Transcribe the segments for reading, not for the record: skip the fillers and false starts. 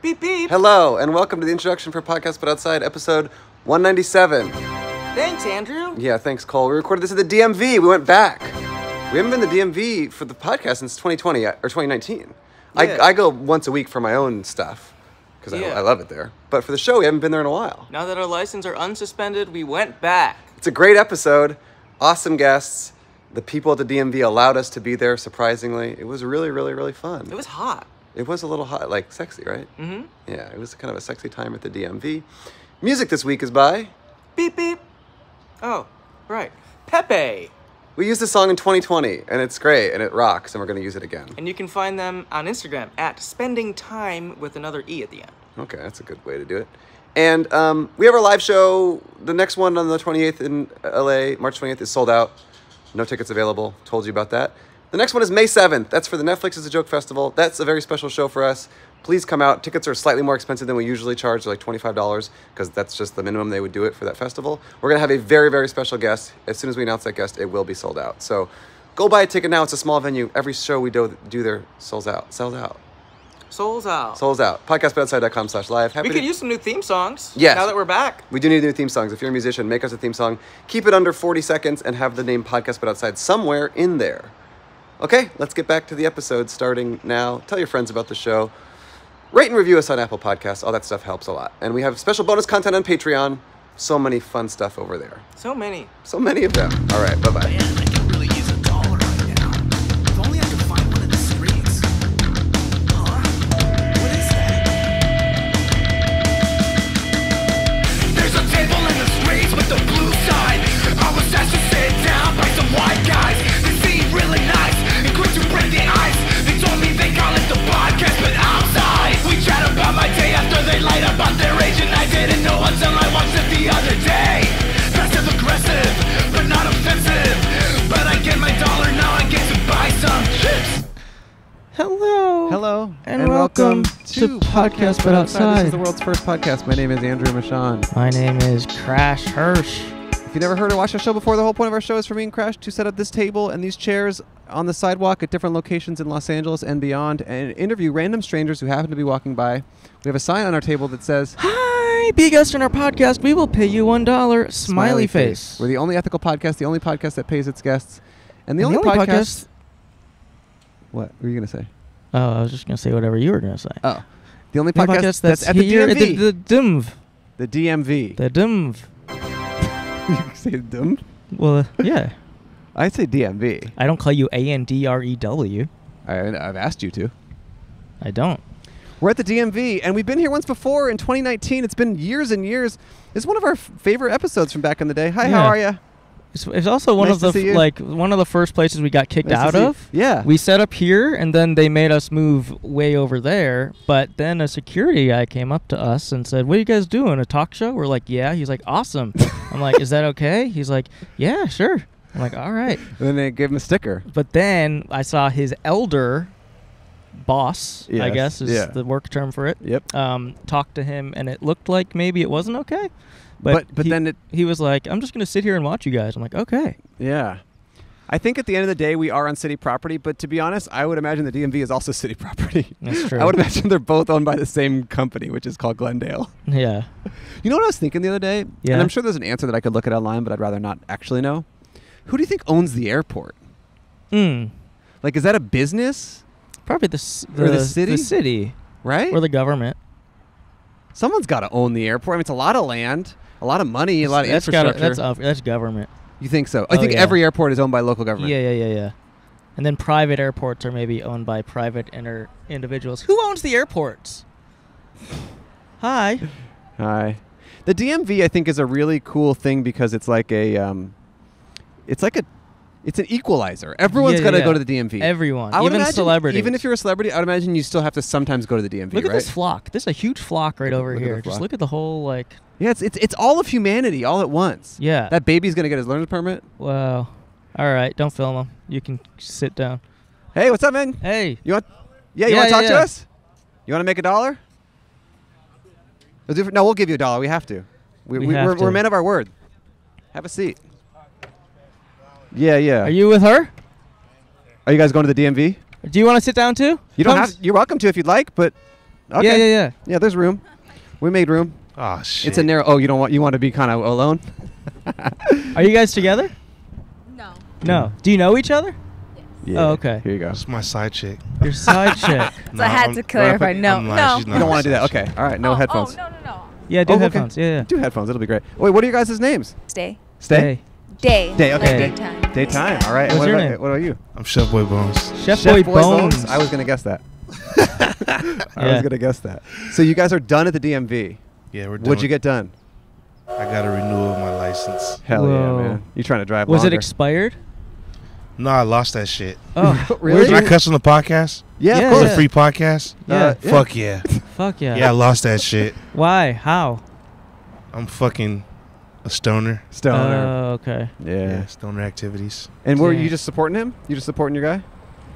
Beep, beep. Hello, and welcome to the introduction for Podcast But Outside, episode 197. Thanks, Andrew. Yeah, thanks, Cole. We recorded this at the DMV. We went back. We haven't been to the DMV for the podcast since 2020 or 2019. Yeah. I go once a week for my own stuff because I love it there. But for the show, we haven't been there in a while. Now that our licenses are unsuspended, we went back. It's a great episode. Awesome guests. The people at the DMV allowed us to be there, surprisingly. It was really, really, really fun. It was hot. It was a little hot, like sexy, right? Mm-hmm. Yeah, it was kind of a sexy time at the DMV. Music this week is by... Beep, beep. Oh, right. Pepe. We used this song in 2020, and it's great, and it rocks, and we're going to use it again. And you can find them on Instagram at spending time with another E at the end. Okay, that's a good way to do it. And we have our live show. The next one on the 28th in LA, March 28th, is sold out. No tickets available. Told you about that. The next one is May 7th. That's for the Netflix is a Joke Festival. That's a very special show for us. Please come out. Tickets are slightly more expensive than we usually charge, like $25, because that's just the minimum they would do it for that festival. We're going to have a very, very special guest. As soon as we announce that guest, it will be sold out. So go buy a ticket now. It's a small venue. Every show we do there sells out. Sells out. Souls out. Souls out. Podcastbutoutside.com/live. We could use some new theme songs. Yes. Now that we're back. We do need new theme songs. If you're a musician, make us a theme song. Keep it under 40 seconds and have the name Podcast But Outside somewhere in there. Okay, let's get back to the episode starting now. Tell your friends about the show. Rate and review us on Apple Podcasts. All that stuff helps a lot. And we have special bonus content on Patreon. So many fun stuff over there. So many. So many of them. All right, bye-bye. Man, I can really use a dollar right now. If only I could find one in the streets. Huh? What is that? There's a table in the streets with the blue sign. I was asked to sit down by some white guys. They seemed really nice and quick to break the ice. They told me they call it the podcast, but outside. We chat about my day after they lied about their age, and I didn't know until I watched it the other day. Passive aggressive, but not offensive. But I get my dollar, now I get to buy some chips. Hello. Hello. And welcome to Podcast But Outside. This is the world's first podcast. My name is Andrew Michaan. My name is Crash Hersch. If you've never heard or watched our show before, the whole point of our show is for me and Crash to set up this table and these chairs on the sidewalk at different locations in Los Angeles and beyond and interview random strangers who happen to be walking by. We have a sign on our table that says, Hi, be a guest on our podcast. We will pay you $1. Smiley face. We're the only ethical podcast, the only podcast that pays its guests. And the only podcast... What were you going to say? Oh, I was just going to say whatever you were going to say. Oh. The only podcast that's at the DMV. The DMV. The DMV. The DMV. You say DMV? Well, yeah. I say DMV. I don't call you A-N-D-R-E-W. I've asked you to. I don't. We're at the DMV, and we've been here once before in 2019. It's been years and years. It's one of our favorite episodes from back in the day. Hi, how are you? It's also one of the first places we got kicked out of. Yeah. We set up here, and then they made us move way over there. But then a security guy came up to us and said, What are you guys doing, a talk show? We're like, yeah. He's like, awesome. I'm like, is that okay? He's like, yeah, sure. I'm like, all right. And then they gave him a sticker. But then I saw his elder boss, yes, I guess is the work term for it, yep. Talked to him, and it looked like maybe it wasn't okay. But then he was like, I'm just going to sit here and watch you guys. I'm like, okay. Yeah. I think at the end of the day, we are on city property. But to be honest, I would imagine the DMV is also city property. That's true. I would imagine they're both owned by the same company, which is called Glendale. Yeah. You know what I was thinking the other day? Yeah. And I'm sure there's an answer that I could look at online, but I'd rather not actually know. Who do you think owns the airport? Like, is that a business? Probably the city. The city. Right? Or the government. Someone's got to own the airport. I mean, it's a lot of land, a lot of money, a lot of infrastructure. That's government. You think so? I think every airport is owned by local government. Yeah. And then private airports are maybe owned by private individuals. Who owns the airports? Hi. The DMV, I think, is a really cool thing because it's like a... It's an equalizer. Everyone's got to go to the DMV. Everyone. Even celebrities. Even if you're a celebrity, I would imagine you still have to sometimes go to the DMV, Look at this flock. This is a huge flock over here. Just look at the whole, Yeah, it's all of humanity all at once. Yeah. That baby's going to get his learner's permit. Wow. All right. Don't film him. You can sit down. Hey, what's up, man? Hey. You want to talk to us? You want to make $1? No, we'll give you $1. We have to. We're men of our word. Have a seat. Yeah. Are you with her? Are you guys going to the DMV? Do you want to sit down too? You're welcome to if you'd like, but Okay. Yeah. Yeah, there's room. We made room. Oh shit. It's a narrow. Oh, you want to be kind of alone? Are you guys together? No. No. Do you know each other? Yeah. Oh, okay. Here you go. It's my side chick. Your side chick. So no, I had to clarify. No. You don't want to do that. Okay. All right. No headphones. Oh, no. Yeah, do headphones. Okay. Yeah. Do headphones. It'll be great. Wait, what are you guys' names? Day. Okay. Like daytime. Daytime. All right. What's your name? What are you? I'm Chef Boy Bones. Chef Boy Bones. I was going to guess that. So you guys are done at the DMV. Yeah, we're done. What'd you get done? I got a renewal of my license. Hell yeah, man. You trying to drive longer? Was it expired? No, I lost that shit. Oh, really? Can I cuss on the podcast? Yeah, of course. It's a free podcast? Yeah. Fuck yeah. Fuck yeah. Yeah, I lost that shit. Why? How? I'm fucking a stoner. Oh, okay. Yeah, stoner activities. And were you just supporting him? You just supporting your guy?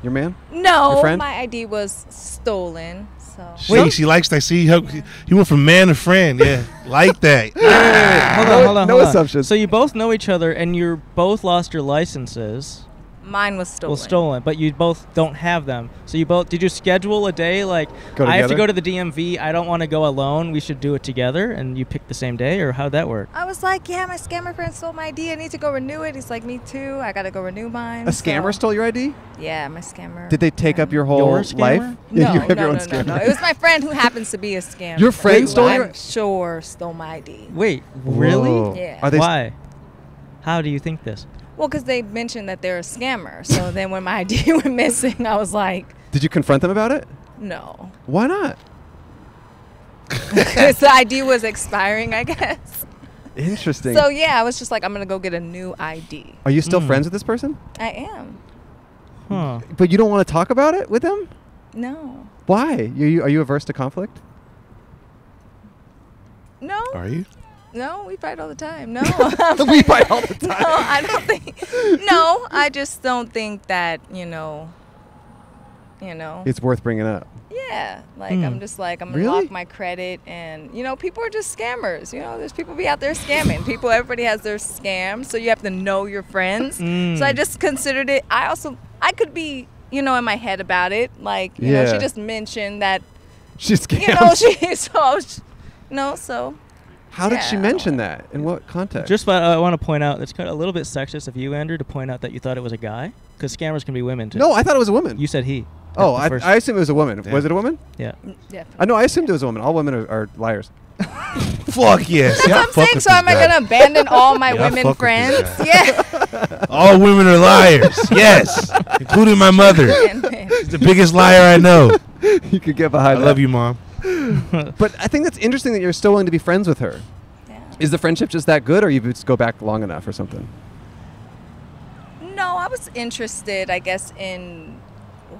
Your man? No, your friend? My ID was stolen. So. Wait, she likes that. See, he went from man to friend. Yeah, like that. Wait. Hold on. No assumptions. So you both know each other, and you both lost your licenses. Mine was stolen. Well, stolen, but you both don't have them. So you both, did you schedule a day like, I have to go to the DMV, I don't want to go alone, we should do it together, and you picked the same day, or how'd that work? I was like, yeah, my scammer friend stole my ID, I need to go renew it. He's like, me too, I got to go renew mine. A scammer stole your ID? Yeah, my scammer. Did they take up your whole life? No, no. It was my friend who happens to be a scammer. Your friend stole your ID? I'm sure stole my ID. Wait, really? Whoa. Yeah. Why? How do you think this? Well, because they mentioned that they're a scammer. So then when my ID went missing, I was like... Did you confront them about it? No. Why not? Because the ID was expiring, I guess. Interesting. So, yeah, I was just like, I'm going to go get a new ID. Are you still friends with this person? I am. Huh. But you don't want to talk about it with them? No. Why? Are you averse to conflict? No. Are you? No, we fight all the time. No. We fight all the time. No, I don't think. No, I just don't think that, you know. It's worth bringing up. Yeah. Like, I'm just like, I'm going to lock my credit. And, people are just scammers. There's people be out there scamming. Everybody has their scam. So you have to know your friends. So I just considered it. I could be, in my head about it. Like, you know, she just mentioned that. She's scammed. So. How did she mention that? In what context? Just I want to point out, it's kind of a little bit sexist of you, Andrew, to point out that you thought it was a guy. Because scammers can be women, too. No, I thought it was a woman. You said he. Oh, I assumed it was a woman. Yeah. Was it a woman? Yeah. No, I assumed it was a woman. All women are liars. Fuck yes. That's what I'm saying. So am I going to abandon all my women friends? Yeah. All women are liars. Yes. Including my mother. She's the biggest liar I know. You could get behind that. I love you, Mom. But I think that's interesting that you're still willing to be friends with her. Yeah. Is the friendship just that good, or you just go back long enough or something? No, I was interested, I guess, in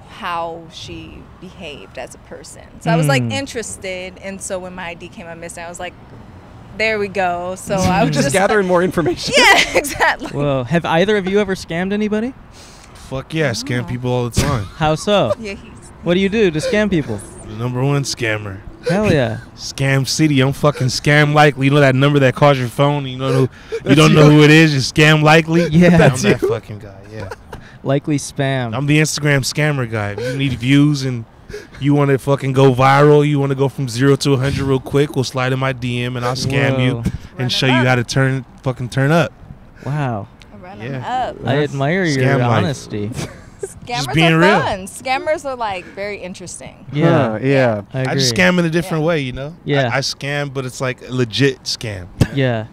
how she behaved as a person. So I was, like, interested, and so when my ID came up missing, I was like, there we go. So I was just gathering more information. Yeah, exactly. Well, have either of you ever scammed anybody? Fuck yeah, I scam people all the time. How so? Yeah, what do you do to scam people? The #1 scammer. Hell yeah. Scam City. I'm fucking Scam Likely. You know that number that calls your phone? You don't know who it is. You Scam Likely. Yeah, that's I'm that fucking guy. Yeah. Likely spam. I'm the Instagram scammer guy. If you need views and you want to fucking go viral, you want to go from 0 to 100 real quick, we'll slide in my DM and I'll scam you and show you how to fucking turn up. Wow. Run up. I admire your honesty. Scammers are fun. Scammers are like very interesting. Yeah, yeah. I just scam in a different way, Yeah, I scam, but it's like a legit scam. Yeah,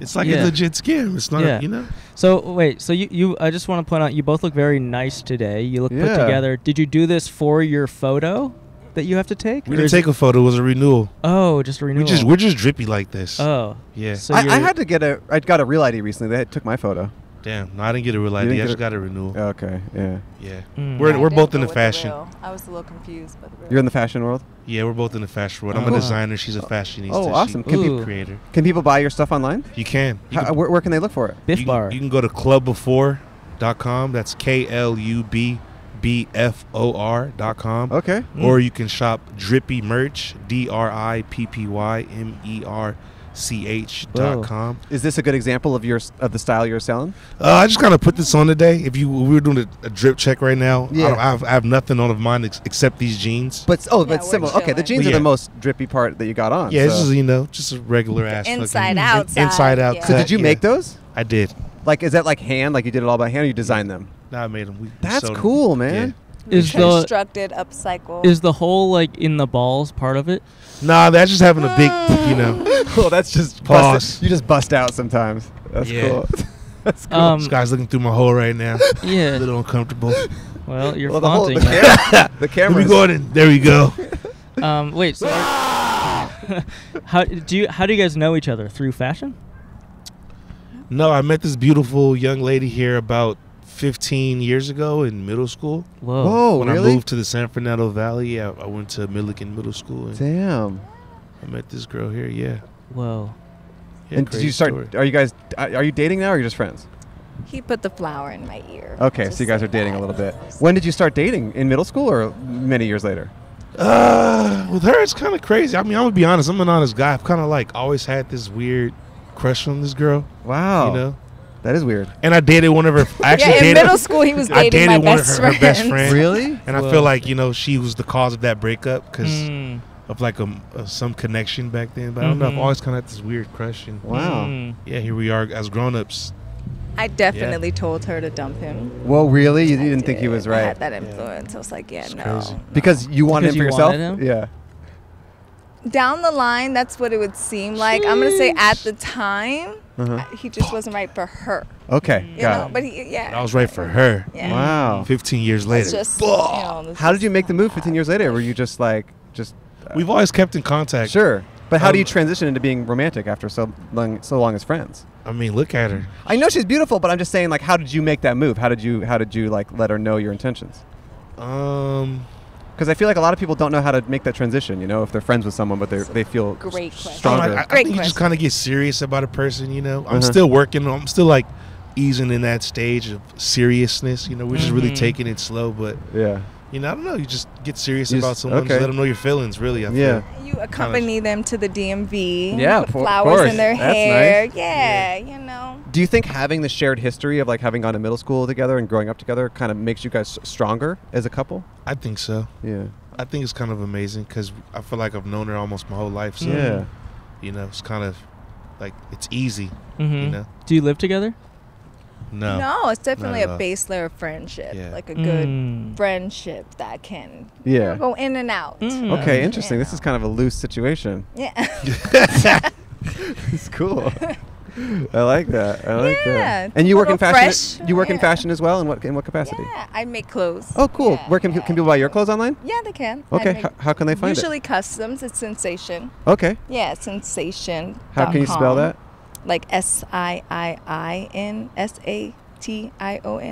it's like a legit scam. It's not, So wait, so you I just want to point out, you both look very nice today. You look put together. Did you do this for your photo that you have to take? We didn't take a photo. It was a renewal. Oh, just a renewal. We're just drippy like this. Oh, yeah. So I had to get I got a real ID recently. They took my photo. Damn, no, I didn't get a real ID. I just got a renewal. Okay, yeah. We're both in the fashion. I was a little confused by the real. You're in the fashion world? Yeah, we're both in the fashion world. I'm a designer. She's a fashionista. Oh, awesome. She's a creator. Can people buy your stuff online? You can. Where can they look for it? Biff Bar. You can go to clubbefore.com. That's KLUBBFOR.com. Okay. Or you can shop Drippy Merch, DRIPPYMER. clubefore.ch.com. Is this a good example of the style you're selling? I just kind of put this on today. We were doing a drip check right now. Yeah. I have nothing on of mine except these jeans. But similar. Chilling. Okay, the jeans are the most drippy part that you got on. Yeah, so. It's just just a regular ass inside out. Inside out. Yeah. So did you make those? I did. Like, is that like hand? Like you did it all by hand? Or you designed them? No, I made them. That's cool, man. Yeah. Is constructed upcycle. Is the hole like in the balls part of it? Nah, that's just having a big, Well, that's just balls. You just bust out sometimes. That's cool. That's cool. This guy's looking through my hole right now. Yeah, a little uncomfortable. Well, you're flaunting. The camera. We're going in. There we go. Wait. So how do you guys know each other? Through fashion? No, I met this beautiful young lady here about 15 years ago in middle school. Whoa, when really? I moved to the San Fernando Valley, I went to Millikan Middle School. And damn. I met this girl here, yeah. Whoa. Yeah, and did you start, story. Are you guys, are you dating now or are you just friends? He put the flower in my ear. Okay, so you guys are dating a little bit. When did you start dating? In middle school or many years later? With her, it's kind of crazy. I mean, I'm going to be honest. I'm an honest guy. I've kind of like always had this weird crush on this girl. Wow. You know? That is weird. And I dated one of her. In middle school, he was dating her best friend. Really? And I feel like she was the cause of that breakup because of like some connection back then. But I don't know. I've always kind of had this weird crush. Wow. Yeah, here we are as grown-ups. I definitely told her to dump him. Well, really? You didn't think he was right? I had that influence. Yeah. I was like, no. Because you wanted him for yourself? Yeah. Down the line, that's what it would seem like. Jeez. I'm going to say at the time, he just wasn't right for her. Okay. Got it. But I was right for her. Yeah. Wow. 15 years later. Just, how did you make the move 15 years later? Were you just like, we've always kept in contact. Sure. But how do you transition into being romantic after so long as friends? I mean, look at her. I know she's beautiful, but I'm just saying, like, how did you make that move? How did you like let her know your intentions? Because I feel like a lot of people don't know how to make that transition, if they're friends with someone, but they feel stronger. I think you just kind of get serious about a person, I'm still working. I'm still, like, easing in that stage of seriousness, We're just really taking it slow. But, I don't know. You just get serious about someone. Just let them know your feelings, really. I feel. You accompany them to the DMV. Yeah, put flowers in their hair. Nice. Do you think having the shared history of, like, having gone to middle school together and growing up together kind of makes you guys stronger as a couple? I think so. Yeah. I think it's kind of amazing because I feel like I've known her almost my whole life. So, it's kind of like it's easy, Do you live together? No. No, it's definitely a base layer of friendship, like a good friendship that can go in and out. Okay, interesting. This is kind of a loose situation. Yeah. It's cool. I like that. I like that. And you work in fashion. Fresh. You work in fashion as well. In what capacity? Yeah, I make clothes. Oh, cool. Where can people buy your clothes online? Yeah, they can. Okay. How can they find it? Usually customs. It's Siinsation. Okay. Yeah, Siinsation. How can you spell that? Like SIINSATION,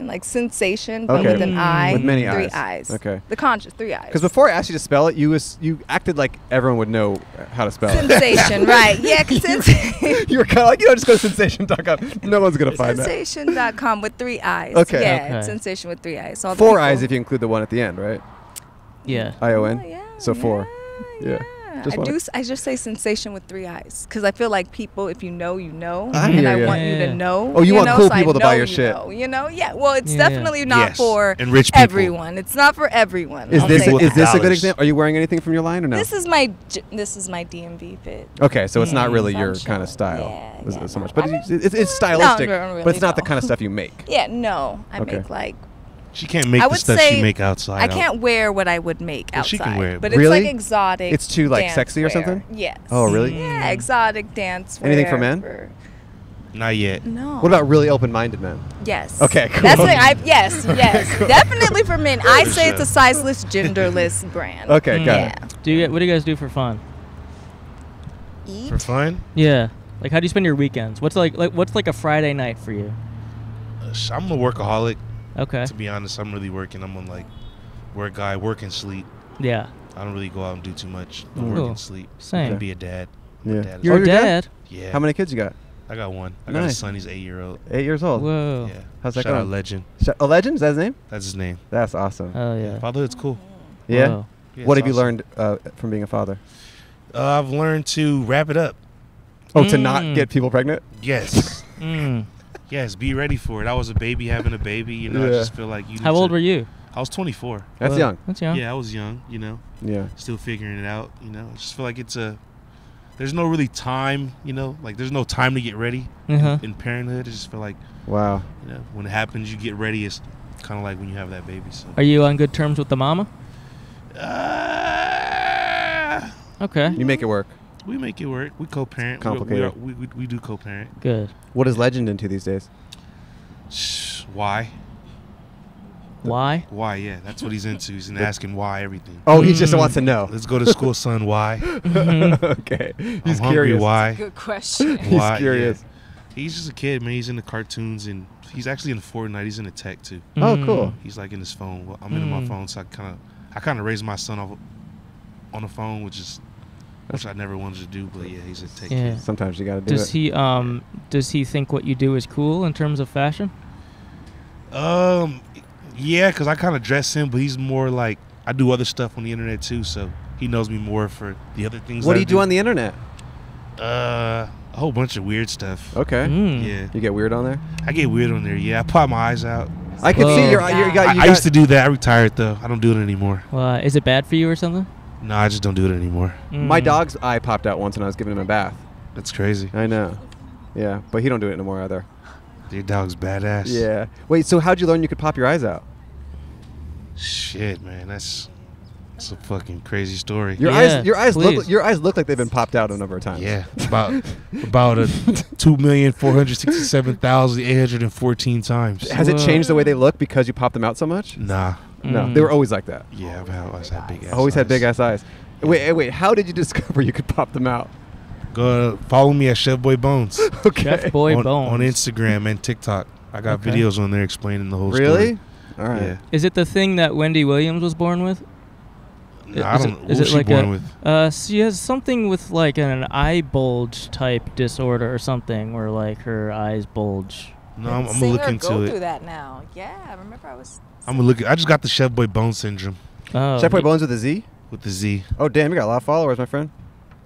like Siinsation, but with an I, with many three eyes. Okay. The conscious, three eyes. Because before I asked you to spell it, you acted like everyone would know how to spell Siinsation, it. Siinsation, right. Yeah, you were kind of like, just go to Siinsation.com. No one's going to find that. Siinsation.com with three eyes. Okay. Yeah, okay. Siinsation with three eyes. So four eyes if you include the one at the end, right? Yeah. ION. Oh, yeah, so four. Yeah. I just say Siinsation with three eyes because I feel like people, if you know, and I want you to know. Oh, you want cool people to buy your shit. Yeah. Well, it's definitely not for everyone. It's not for everyone. Is this a good example? Are you wearing anything from your line or no? This is my DMV fit. Okay, so it's not really your kind of style. Yeah, so much, but it's stylistic. But it's not the kind of stuff you make. Yeah. No, I make like. She can't make the stuff she make outside. I can't wear what I would make outside. She can wear it. But really? It's like exotic. It's too like sexy or something? Yes. Oh, really? Yeah, exotic dance wear. Anything for men? Not yet. No. What about really open-minded men? Yes. Okay, cool. That's yes. Cool. Definitely for men. I say it's a sizeless, genderless brand. Okay, got it. What do you guys do for fun? Eat? For fun? Yeah. Like, how do you spend your weekends? What's like a Friday night for you? I'm a workaholic. Okay. To be honest, I'm really working. I'm on like work guy, work and sleep. Yeah. I don't really go out and do too much. Work and sleep. Same. I can be a dad. Yeah. You're a dad? Yeah. How many kids you got? I got one. I got a son. He's 8 years old. 8 years old. Whoa. Yeah. How's that going? Shout out Legend. A Legend? Is that his name? That's his name. That's awesome. Oh yeah. Fatherhood's cool. Yeah. What have you learned from being a father? I've learned to wrap it up. Oh, to not get people pregnant? Yes. Yes, be ready for it. I was a baby having a baby. You know, I just feel like you need How old were you? I was 24. That's young. That's young. Yeah, I was young, you know. Yeah. Still figuring it out, you know. I just feel like it's a there's no really time, you know. Like, there's no time to get ready in parenthood. I just feel like, wow, you know, when it happens, you get ready. It's kind of like when you have that baby. So. Are you on good terms with the mama? Okay. You make it work. We make it work. We co-parent. Complicated. We do co-parent. Good. What is Legend into these days? Why? Why? Why, yeah. That's what he's into. He's asking why everything. Oh, he just wants to know. Let's go to school, son. Why? Okay. He's curious. Why? That's a good question. Why? He's curious. Yeah. He's just a kid, man. He's into cartoons, and he's actually into Fortnite. He's into tech, too. Oh, cool. He's, like, in his phone. Well, I'm into my phone, so I kind of raised my son off on the phone, which I never wanted to do, but, yeah, he's a tech kid. Sometimes you got to do it. Does he think what you do is cool in terms of fashion? Yeah, because I kind of dress him, but he's more like I do other stuff on the internet too, so he knows me more for the other things. What do you do on the internet? A whole bunch of weird stuff. Okay. Yeah. You get weird on there? I get weird on there. Yeah, I pop my eyes out. I can see I used to do that. I retired though. I don't do it anymore. Well, is it bad for you or something? No, I just don't do it anymore. My dog's eye popped out once when I was giving him a bath. That's crazy. I know. Yeah, but he don't do it anymore either. Your dog's badass. Yeah. Wait, so how'd you learn you could pop your eyes out? Shit, man, that's a fucking crazy story. Your eyes look like they've been popped out a number of times. Yeah, about 2,467,814 times. Has it changed the way they look because you popped them out so much? Nah, no, they were always like that. Yeah, I always had big ass. Always had big ass eyes. Wait, how did you discover you could pop them out? Go follow me at Chef Boy Bones. Okay. Chef Boy Bones on Instagram and TikTok. I got videos on there explaining the whole story. Really? All right. Yeah. Is it the thing that Wendy Williams was born with? No, I don't know. What was she born with? She has something with like an eye bulge type disorder or something, where like her eyes bulge. No, I'm gonna look into it. Go through that now. Yeah, I remember I was. I'm gonna look. I just got the Chef Boy Bones syndrome. Oh, Chef Boy Bones with a Z. With the Z. Oh damn, you got a lot of followers, my friend.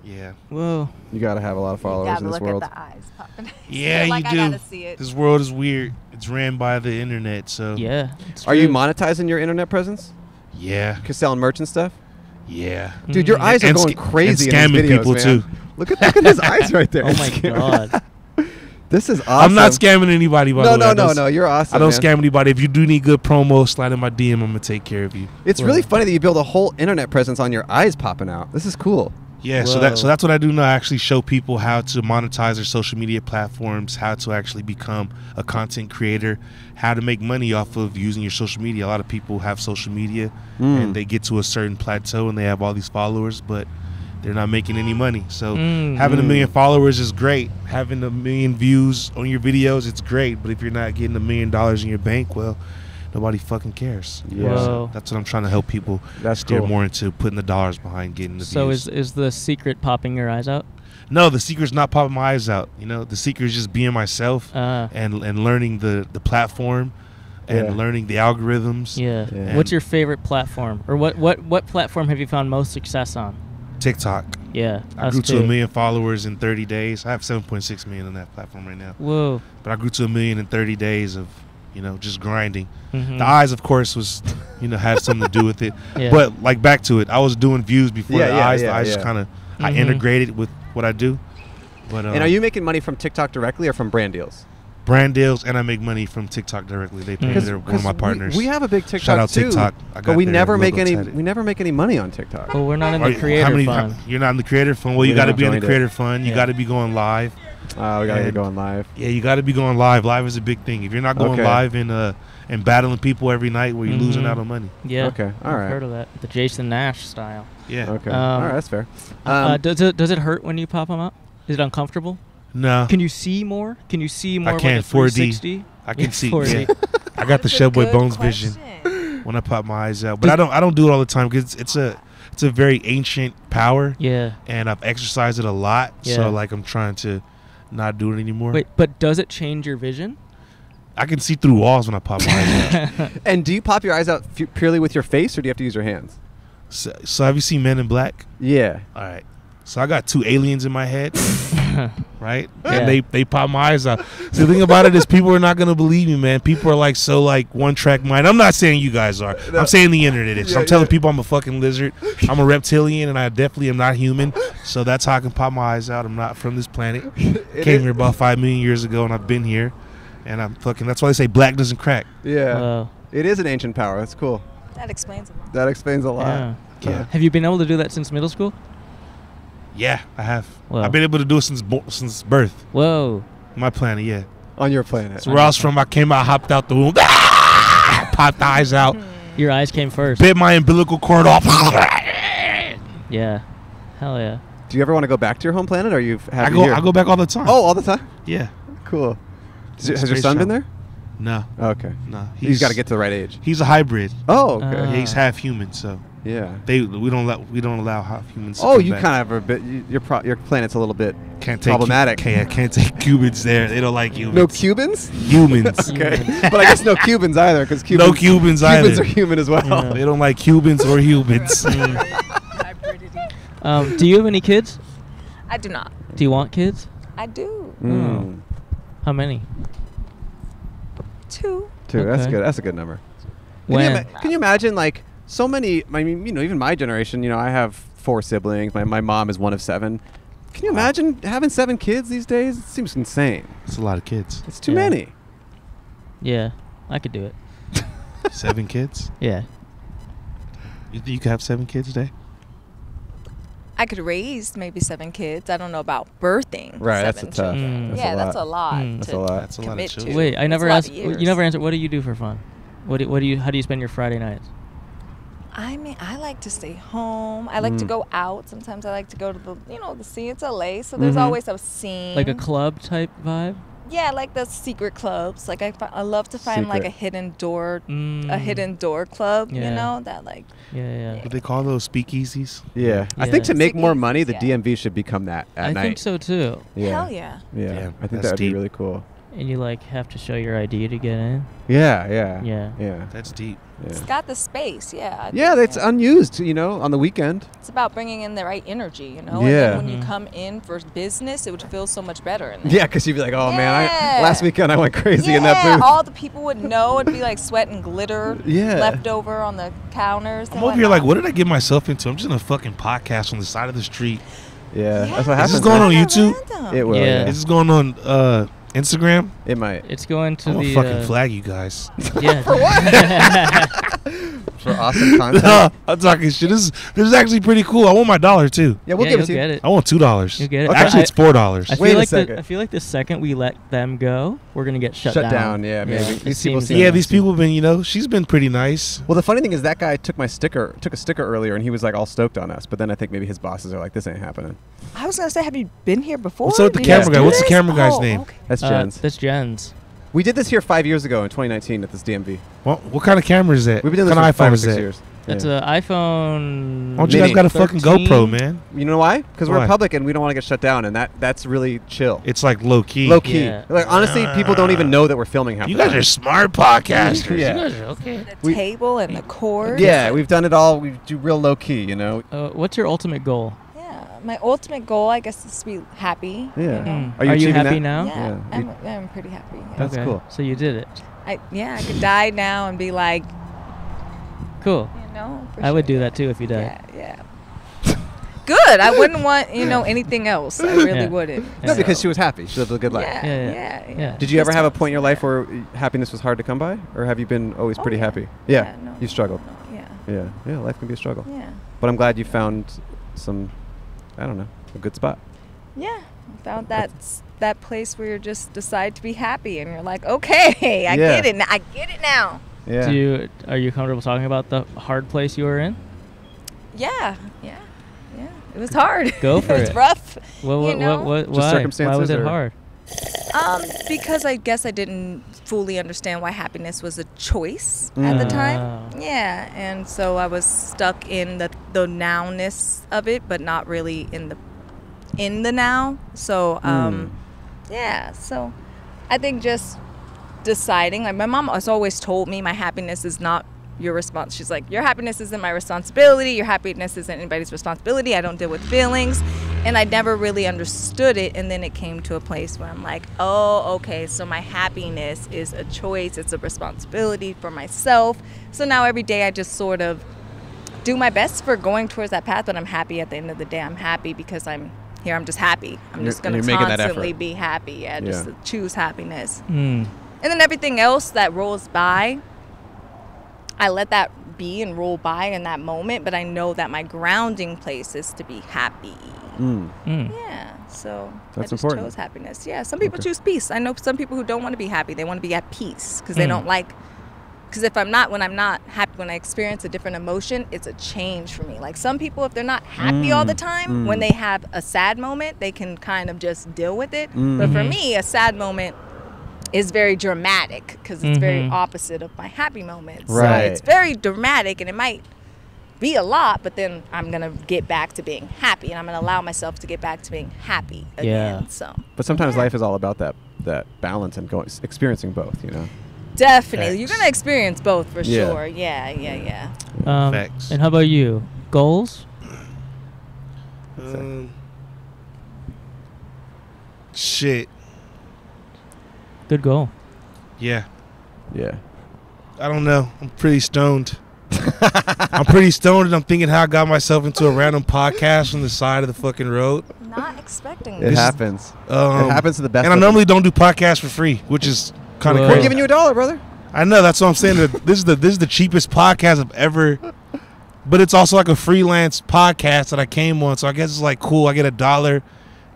Yeah. Well, you gotta have a lot of followers in this world. At the eyes popping. Yeah, like you do. I gotta see it. This world is weird. It's ran by the internet, so. Yeah. Are you monetizing your internet presence? Yeah. Cause selling merch and stuff. Yeah. Dude, your eyes are going crazy. And scamming in these videos, people man. Too. Look at his eyes right there. Oh my god. This is awesome. I'm not scamming anybody, by the way. No. You're awesome. I don't scam anybody. If you do need good promo, slide in my DM. I'm gonna take care of you. It's really funny that you build a whole internet presence on your eyes popping out. This is cool. Yeah, so that's what I do now. I actually show people how to monetize their social media platforms, how to actually become a content creator, how to make money off of using your social media. A lot of people have social media and they get to a certain plateau and they have all these followers, but they're not making any money. So having 1 million followers is great. Having 1 million views on your videos, it's great. But if you're not getting $1 million in your bank, well, nobody fucking cares. Yeah. So that's what I'm trying to help people steer more into, putting the dollars behind getting the views. So is the secret popping your eyes out? No, the secret's not popping my eyes out. You know, the secret is just being myself and learning the platform and learning the algorithms. Yeah. What's your favorite platform? Or what platform have you found most success on? TikTok. Yeah. I grew to 1 million followers in 30 days. I have 7.6 million on that platform right now. Whoa. But I grew to 1 million in 30 days of just grinding. The eyes, of course, was, had something to do with it. Yeah. But, like, back to it. I was doing views before the eyes. The eyes just kind of, I integrated with what I do. But, and are you making money from TikTok directly or from brand deals? Brand deals, and I make money from TikTok directly. They pay one of my partners. We have a big TikTok, shout out too, TikTok. But we never make any money on TikTok. Well, we're not in the creator fund. You're not in the creator fund? Well, you got to be in the creator fund. You got to be going live. We got to be going live. Yeah, you got to be going live. Live is a big thing. If you're not going live and battling people every night, where you're losing out on money. Yeah. Okay. All right. I've heard of that. The Jason Nash style. Yeah. Okay. All right. That's fair. Does it hurt when you pop them up? Is it uncomfortable? No. Can you see more? Can you see more? I can. 4D. I can see. Yeah. I got the Chef Boy Bones vision when I pop my eyes out. But I don't do it all the time because it's a very ancient power. Yeah. And I've exercised it a lot. Yeah. So like I'm trying to not do it anymore. Wait, but does it change your vision? I can see through walls when I pop my eyes out. And do you pop your eyes out purely with your face, or do you have to use your hands? So have you seen Men in Black? Yeah. All right. So I got two aliens in my head. right? Yeah. And they pop my eyes out. So the thing about it is, people are not going to believe me, man. People are like so like one track mind. I'm not saying you guys are. No. I'm saying the internet is. Yeah, I'm telling people I'm a fucking lizard. I'm a reptilian, and I definitely am not human. So that's how I can pop my eyes out. I'm not from this planet. Came here about 5 million years ago, and I've been here. And I'm fucking. That's why they say black doesn't crack. Yeah, it is an ancient power. That's cool. That explains a lot. That explains a lot. Yeah. Yeah. Have you been able to do that since middle school? Yeah, I have. Whoa. I've been able to do it since birth. Whoa. My planet, yeah. On your planet. So where I was from, I came out, hopped out the womb, popped the eyes out. Your eyes came first. Bit my umbilical cord off. Yeah. Hell yeah. Do you ever want to go back to your home planet? Or you happy here? I go back all the time. Oh, all the time? Yeah. Cool. Has your son been there? No. Oh, okay. No. He's got to get to the right age. He's a hybrid. Oh, okay. Yeah, he's half human, so. Yeah, we don't allow half humans. Oh, you kind of have a bit. Your planet's a little bit problematic. Can't take Cubans there. They don't like humans. No Cubans. Humans. Okay, but I guess no Cubans either, because Cubans are human as well. Yeah. They don't like Cubans or humans. Do you have any kids? I do not. Do you want kids? I do. Mm. How many? Two. Two. Okay. That's good. That's a good number. Can you imagine like? So many, I mean, you know, even my generation, you know, I have 4 siblings. My mom is one of 7. Can you imagine having 7 kids these days? It seems insane. It's a lot of kids. It's too many. Yeah, I could do it. 7 kids? Yeah. You could have 7 kids today? I could raise maybe 7 kids. I don't know about birthing. Right, that's a tough. Mm. That's that's a lot. Mm. That's a lot. That's a lot of children. Wait, I never asked. You never answered. What do you do for fun? How do you spend your Friday nights? I mean, I like to stay home. I like to go out. Sometimes I like to go to the sea. It's LA, so there's always a scene. Like a club type vibe? Yeah, like the secret clubs. Like I love to find like a hidden door club, you know, that like. Yeah. What they call those speakeasies? Yeah. I think to make more money, the DMV should become that at night. I think so too. Yeah. Hell yeah. Yeah. I think that would be really cool. And you like have to show your ID to get in. Yeah. That's deep. Yeah. It's got the space, that's unused, you know, on the weekend. It's about bringing in the right energy, you know. Yeah. And when you come in for business, it would feel so much better. In yeah, because you'd be like, oh man, last weekend I went crazy in that booth. Yeah, all the people would know. It'd be like sweat and glitter left over on the counters. I'm over here like, what did I get myself into? I'm just in a fucking podcast on the side of the street. Yeah, that's what happens. Is this going on YouTube? Random. It will. Yeah. Is this going on... Instagram? It might. It's going to I'm gonna fucking flag you guys. Yeah. For what? For awesome content. No, I'm talking shit. This is actually pretty cool. I want my $1 too. Yeah, we'll give it to you. Get it. I want $2. You'll get it. Actually, it's $4. I feel like the second we let them go, we're gonna get shut down. Yeah, maybe. Yeah. These people have been. You know, she's been pretty nice. Well, the funny thing is that guy took a sticker earlier, and he was like all stoked on us. But then I think maybe his bosses are like, "This ain't happening." I was gonna say, have you been here before? What's up with the camera guy? What's the camera guy's name? Okay. That's Jens. That's Jens. We did this here 5 years ago in 2019 at this DMV. Well, what kind of camera is that? We've been doing this for 5 or 6 years. That's an iPhone. Why don't you guys got a fucking GoPro, man? You know why? Because we're public and we don't want to get shut down, and that's really chill. It's like low key. Low key. Yeah. Like honestly, people don't even know that we're filming. You guys are smart podcasters. Yeah. You guys are okay. The table and the cord. Yeah, we've done it all. We do real low key, you know. What's your ultimate goal? My ultimate goal, I guess, is to be happy. Yeah. You know? Are you happy now? Yeah. I'm pretty happy. Yeah. That's cool. So you did it. I could die now and be like. Cool. You know. I would do that too if you died. Yeah. Good. I wouldn't want anything else. I really wouldn't. Yeah. No, because she was happy. She lived a good life. Yeah. Did you ever have a point in your life where happiness was hard to come by, or have you been always pretty happy? Yeah. No, you struggled. No, yeah. Life can be a struggle. Yeah. But I'm glad you found some. I don't know, a good spot. Yeah, I found that place where you just decide to be happy, and you're like, okay, I get it now. Yeah. Are you comfortable talking about the hard place you were in? Yeah. It was hard. Go for it. It was rough. Why was it hard? Because I guess I didn't fully understand why happiness was a choice at the time. Yeah, and so I was stuck in the nowness of it, but not really in the now. So, so I think just deciding. Like my mom has always told me, my happiness is not your response. She's like, your happiness isn't my responsibility. Your happiness isn't anybody's responsibility. I don't deal with feelings. And I never really understood it. And then it came to a place where I'm like, oh, okay, so my happiness is a choice. It's a responsibility for myself. So now every day I just sort of do my best for going towards that path, but I'm happy at the end of the day. I'm happy because I'm here. I'm just happy. I'm just going to constantly be happy. Yeah, just choose happiness. Mm. And then everything else that rolls by, I let that be and roll by in that moment, but I know that my grounding place is to be happy. Mm. Mm. Yeah, so that's important. Chose happiness. Yeah, some people choose peace. I know some people who don't want to be happy. They want to be at peace because they don't like, because if I'm not, when I'm not happy, when I experience a different emotion, it's a change for me. Like some people, if they're not happy all the time, when they have a sad moment, they can kind of just deal with it. But for me, a sad moment is very dramatic because it's very opposite of my happy moments. Right. So it's very dramatic and it might be a lot, but then I'm going to get back to being happy and I'm going to allow myself to get back to being happy again. Yeah. So, but sometimes life is all about that balance and going, experiencing both, you know? Definitely. Facts. You're going to experience both for sure. Yeah. Facts. And how about you? Goals? Shit. Good goal. Yeah. Yeah. I don't know. I'm pretty stoned. I'm pretty stoned and I'm thinking how I got myself into a random podcast on the side of the fucking road. Not expecting this. It happens. It happens to the best. And I normally don't do podcasts for free, which is kind of crazy. We're giving you $1, brother. I know. That's what I'm saying. This is the cheapest podcast I've ever. But it's also like a freelance podcast that I came on. So I guess it's like, cool. I get $1.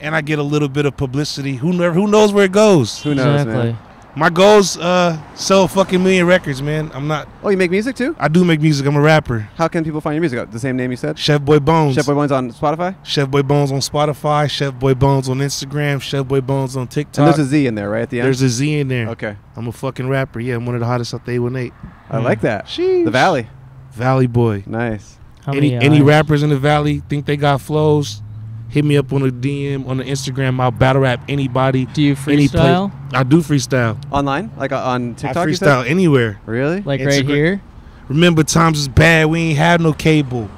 And I get a little bit of publicity. Who knows where it goes? Who knows, exactly. Man. My goals, sell a fucking million records, man. I'm not. Oh, you make music too? I do make music. I'm a rapper. How can people find your music? The same name you said? Chef Boy Bones. Chef Boy Bones on Spotify? Chef Boy Bones on Spotify. Chef Boy Bones on Instagram. Chef Boy Bones on TikTok. And there's a Z in there, right? At the end? There's a Z in there. Okay. I'm a fucking rapper. Yeah, I'm one of the hottest out the 818. I like that. Sheesh. The Valley. Valley boy. Nice. Any rappers in the Valley think they got flows? Hit me up on a DM, on the Instagram. I'll battle rap anybody. Do you freestyle? I do freestyle. Online? Like on TikTok? I freestyle anywhere. Really? Like Instagram. Right here? Remember, times was bad. We ain't had no cable.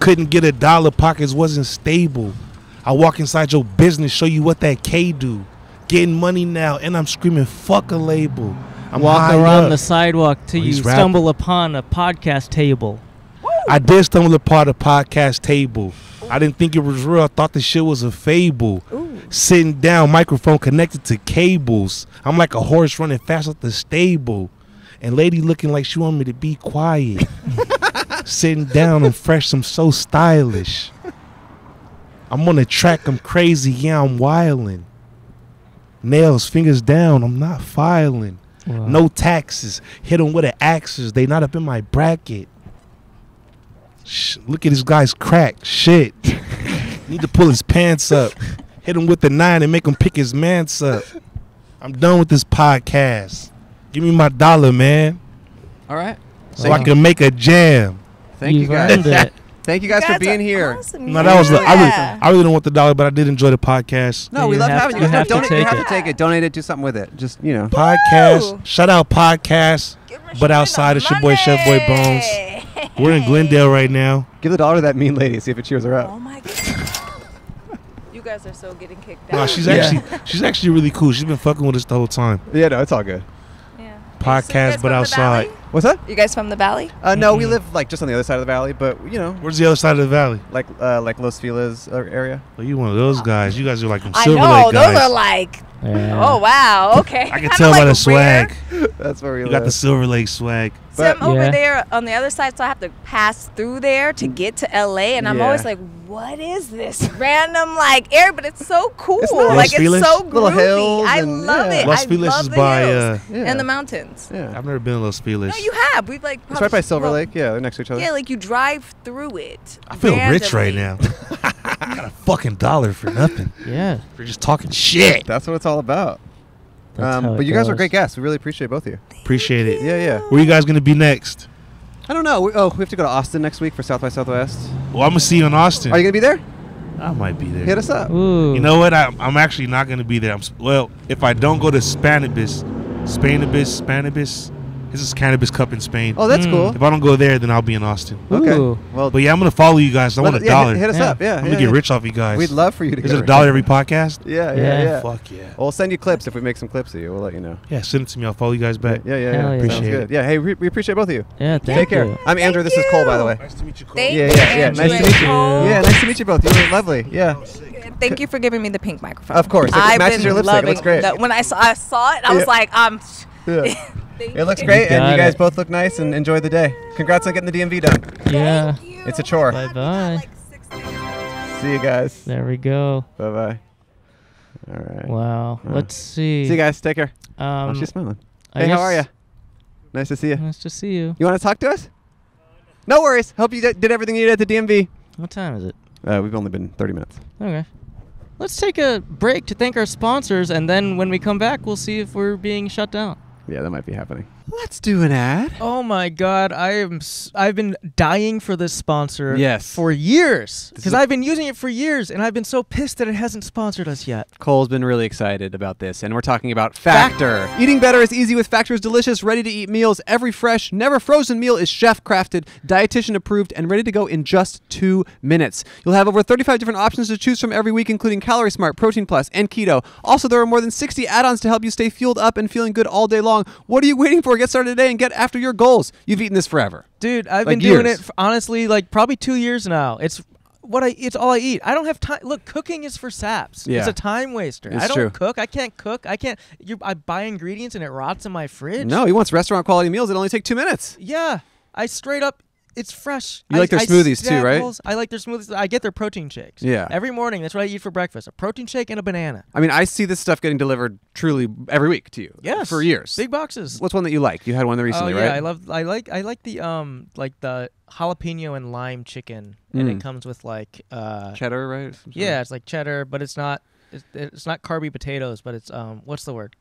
Couldn't get $1. Pockets wasn't stable. I walk inside your business, show you what that K do. Getting money now, and I'm screaming, fuck a label. I'm walk around the sidewalk till you stumble upon a podcast table. Woo! I did stumble upon a podcast table. I didn't think it was real. I thought this shit was a fable. Ooh. Sitting down, microphone connected to cables. I'm like a horse running fast off the stable. And lady looking like she want me to be quiet. Sitting down, I'm fresh. I'm so stylish. I'm on the track. I'm crazy. Yeah, I'm wildin'. Nails, fingers down. I'm not filing. Wow. No taxes. Hit them with an axes. They not up in my bracket. Look at this guy's crack. Shit. Need to pull his pants up. Hit him with the 9 and make him pick his mans up. I'm done with this podcast. Give me my $1, man. All right. So I can make a jam. Thank you guys. Thank you guys for being here. Awesome. No, that was I really don't want $1, but I did enjoy the podcast. No, we love having you. No, donate. You have to take it. Donate it. Do something with it. Just, you know. Podcast. Woo! Shout out podcast. But outside, it's your boy Chef Boy Bones. We're in Glendale right now. Give $1 to that mean lady. See if it cheers her up. Oh my god! You guys are so getting kicked out. No, she's actually really cool. She's been fucking with us the whole time. Yeah, no, it's all good. Yeah. Podcast, but outside. What's that? You guys from the Valley? No, we live like just on the other side of the Valley, but you know. Where's the other side of the Valley? Like Los Feliz area. Oh, you one of those guys? You guys are like Silver Lake guys. I know. Those are like. Yeah. Oh wow! Okay, I can tell by the swag. That's where we live. You got the Silver Lake swag. So I'm over there on the other side, so I have to pass through there to get to LA, and I'm always like, "What is this random like air?" But it's so cool. It's nice. Like it's so groovy. I love it. Los Feliz is by and the mountains. Yeah, I've never been to Los Feliz. No, you have. We've like. It's right by Silver Lake. Yeah, they're next to each other. Yeah, like you drive through it. I feel rich right now. I got a fucking $1 for nothing. Yeah. We're just talking shit. That's what it's all about. But you guys are great guests. We really appreciate both of you. Appreciate it. Yeah. Where are you guys going to be next? I don't know. We have to go to Austin next week for South by Southwest. Well, I'm going to see you in Austin. Are you going to be there? I might be there. Hit us up. Ooh. You know what? I'm actually not going to be there. Well, if I don't go to Spanibus, This is Cannabis Cup in Spain. Oh, that's cool. If I don't go there, then I'll be in Austin. Okay. Well, but yeah, I'm going to follow you guys. I want $1. Hit us up. Yeah. I'm going to get rich off you guys. We'd love for you to get rich. Is it $1 every podcast? Yeah. Fuck yeah. We'll send you clips. If we make some clips of you, we'll let you know. Yeah, send it to me. I'll follow you guys back. Yeah. Appreciate it. Yeah, hey, we appreciate both of you. Yeah, thank you. Take care. I'm Andrew. This is Cole, by the way. Nice to meet you, Cole. Yeah. Nice to meet you. Yeah, nice to meet you both. You were lovely. Yeah. Thank you for giving me the pink microphone. Of course. It matches your lipstick. It looks great. When I saw it, I was like, it looks great, and you guys both look nice, and enjoy the day. Congrats on getting the DMV done. Yeah. It's a chore. Bye-bye. See you guys. There we go. Bye-bye. All right. Wow. Let's see. See you guys. Take care. Oh, she's smiling. Hey, how are you? Nice to see you. Nice to see you. You want to talk to us? No worries. Hope you did everything you did at the DMV. What time is it? We've only been 30 minutes. Okay. Let's take a break to thank our sponsors, and then when we come back, we'll see if we're being shut down. Yeah, that might be happening. Let's do an ad. Oh my God, I've been dying for this sponsor for years, because I've been using it for years, and I've been so pissed that it hasn't sponsored us yet. Cole's been really excited about this, and we're talking about Factor. Eating better is easy with Factor's delicious, ready-to-eat meals. Every fresh, never frozen meal is chef-crafted, dietitian-approved, and ready to go in just 2 minutes. You'll have over 35 different options to choose from every week, including Calorie Smart, Protein Plus, and Keto. Also, there are more than 60 add-ons to help you stay fueled up and feeling good all day long. What are you waiting for? Get started today and get after your goals. You've eaten this forever. Dude, I've been doing it for, honestly, like probably 2 years now. It's what it's all I eat. I don't have time. Look, cooking is for saps. Yeah. It's a time waster. It's true. I don't cook. I can't cook. I can't. I buy ingredients and it rots in my fridge. No, he wants restaurant quality meals that only take 2 minutes. Yeah. I straight up. It's fresh. You like their smoothies too, right? I like their smoothies. I get their protein shakes. Yeah. Every morning, that's what I eat for breakfast. A protein shake and a banana. I mean, I see this stuff getting delivered truly every week to you. Yes. For years. Big boxes. What's one that you like? You had one recently, right? Yeah, I like the like the jalapeno and lime chicken. And it comes with like cheddar, right? Yeah, it's like cheddar, but it's not carby potatoes, but it's what's the word?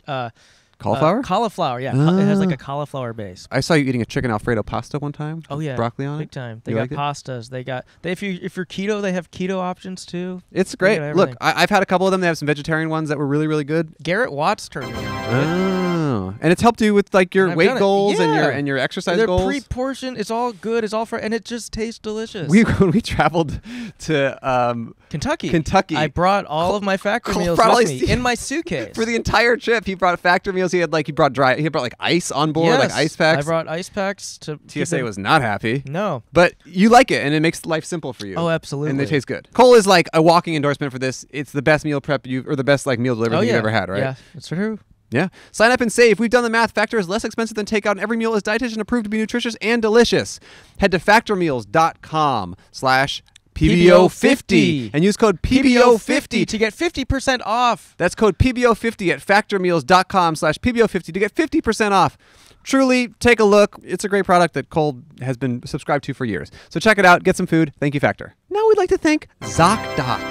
Cauliflower? Cauliflower, yeah. It has like a cauliflower base. I saw you eating a chicken Alfredo pasta one time. Oh yeah, broccoli on it. Big time. They got pastas. They got if you're keto, they have keto options too. It's great. Look, I've had a couple of them. They have some vegetarian ones that were really, really good. Garrett Watts turned me on. Oh, and it's helped you with like your weight goals and your exercise goals. They're pre-portioned. It's all good. It's all fresh, and it just tastes delicious. When we traveled to Kentucky, I brought all of my Factor meals with me in my suitcase for the entire trip. He brought Factor meals. He brought like ice on board, like ice packs. I brought ice packs to TSA was not happy. No, but you like it, and it makes life simple for you. Oh, absolutely. And they taste good. Cole is like a walking endorsement for this. It's the best meal prep or the best like meal delivery you've ever had, right? Yeah, it's true. Yeah. Sign up and save. We've done the math. Factor is less expensive than takeout, and every meal is dietitian approved to be nutritious and delicious. Head to factormeals.com/PBO50 and use code PBO50 to get 50% off. That's code PBO50 at factormeals.com/PBO50 to get 50% off. Truly, take a look. It's a great product that Cole has been subscribed to for years. So check it out. Get some food. Thank you, Factor. Now we'd like to thank ZocDoc.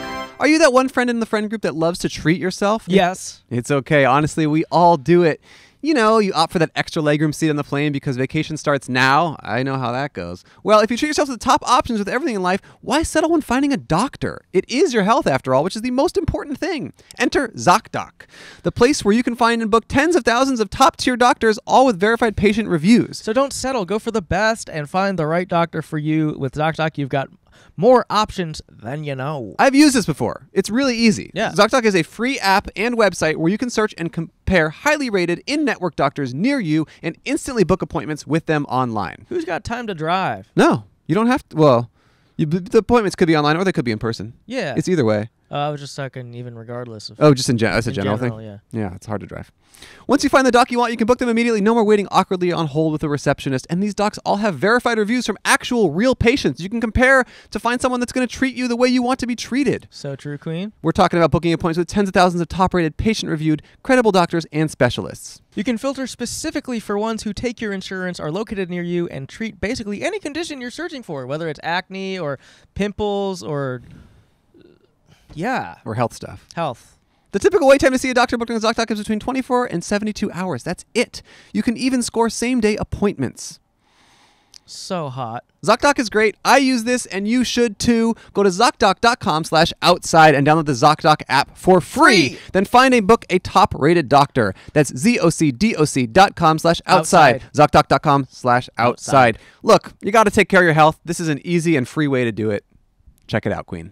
Are you that one friend in the friend group that loves to treat yourself? Yes. It's okay. Honestly, we all do it. You know, you opt for that extra legroom seat on the plane because vacation starts now. I know how that goes. Well, if you treat yourself to the top options with everything in life, why settle when finding a doctor? It is your health, after all, which is the most important thing. Enter ZocDoc, the place where you can find and book tens of thousands of top-tier doctors, all with verified patient reviews. So don't settle. Go for the best and find the right doctor for you. With ZocDoc, you've got more options than you know. I've used this before. It's really easy. Yeah. ZocDoc is a free app and website where you can search and compare highly rated in-network doctors near you and instantly book appointments with them online. Who's got time to drive? No, you don't have to. Well, the appointments could be online or they could be in person. Yeah. It's either way. I was just talking even regardless of... Oh, just in general. That's a general thing? Yeah. Yeah, it's hard to drive. Once you find the doc you want, you can book them immediately. No more waiting awkwardly on hold with a receptionist. And these docs all have verified reviews from actual real patients. You can compare to find someone that's going to treat you the way you want to be treated. So true, Queen. We're talking about booking appointments with tens of thousands of top-rated, patient-reviewed, credible doctors and specialists. You can filter specifically for ones who take your insurance, are located near you, and treat basically any condition you're searching for, whether it's acne or pimples or... Yeah. Or health stuff. Health. The typical wait time to see a doctor booked on ZocDoc is between 24 and 72 hours. That's it. You can even score same-day appointments. So hot. ZocDoc is great. I use this and you should too. Go to ZocDoc.com/outside and download the ZocDoc app for free. Then find and book a top-rated doctor. That's ZocDoc.com/outside. ZocDoc.com/outside. Look, you got to take care of your health. This is an easy and free way to do it. Check it out, Queen.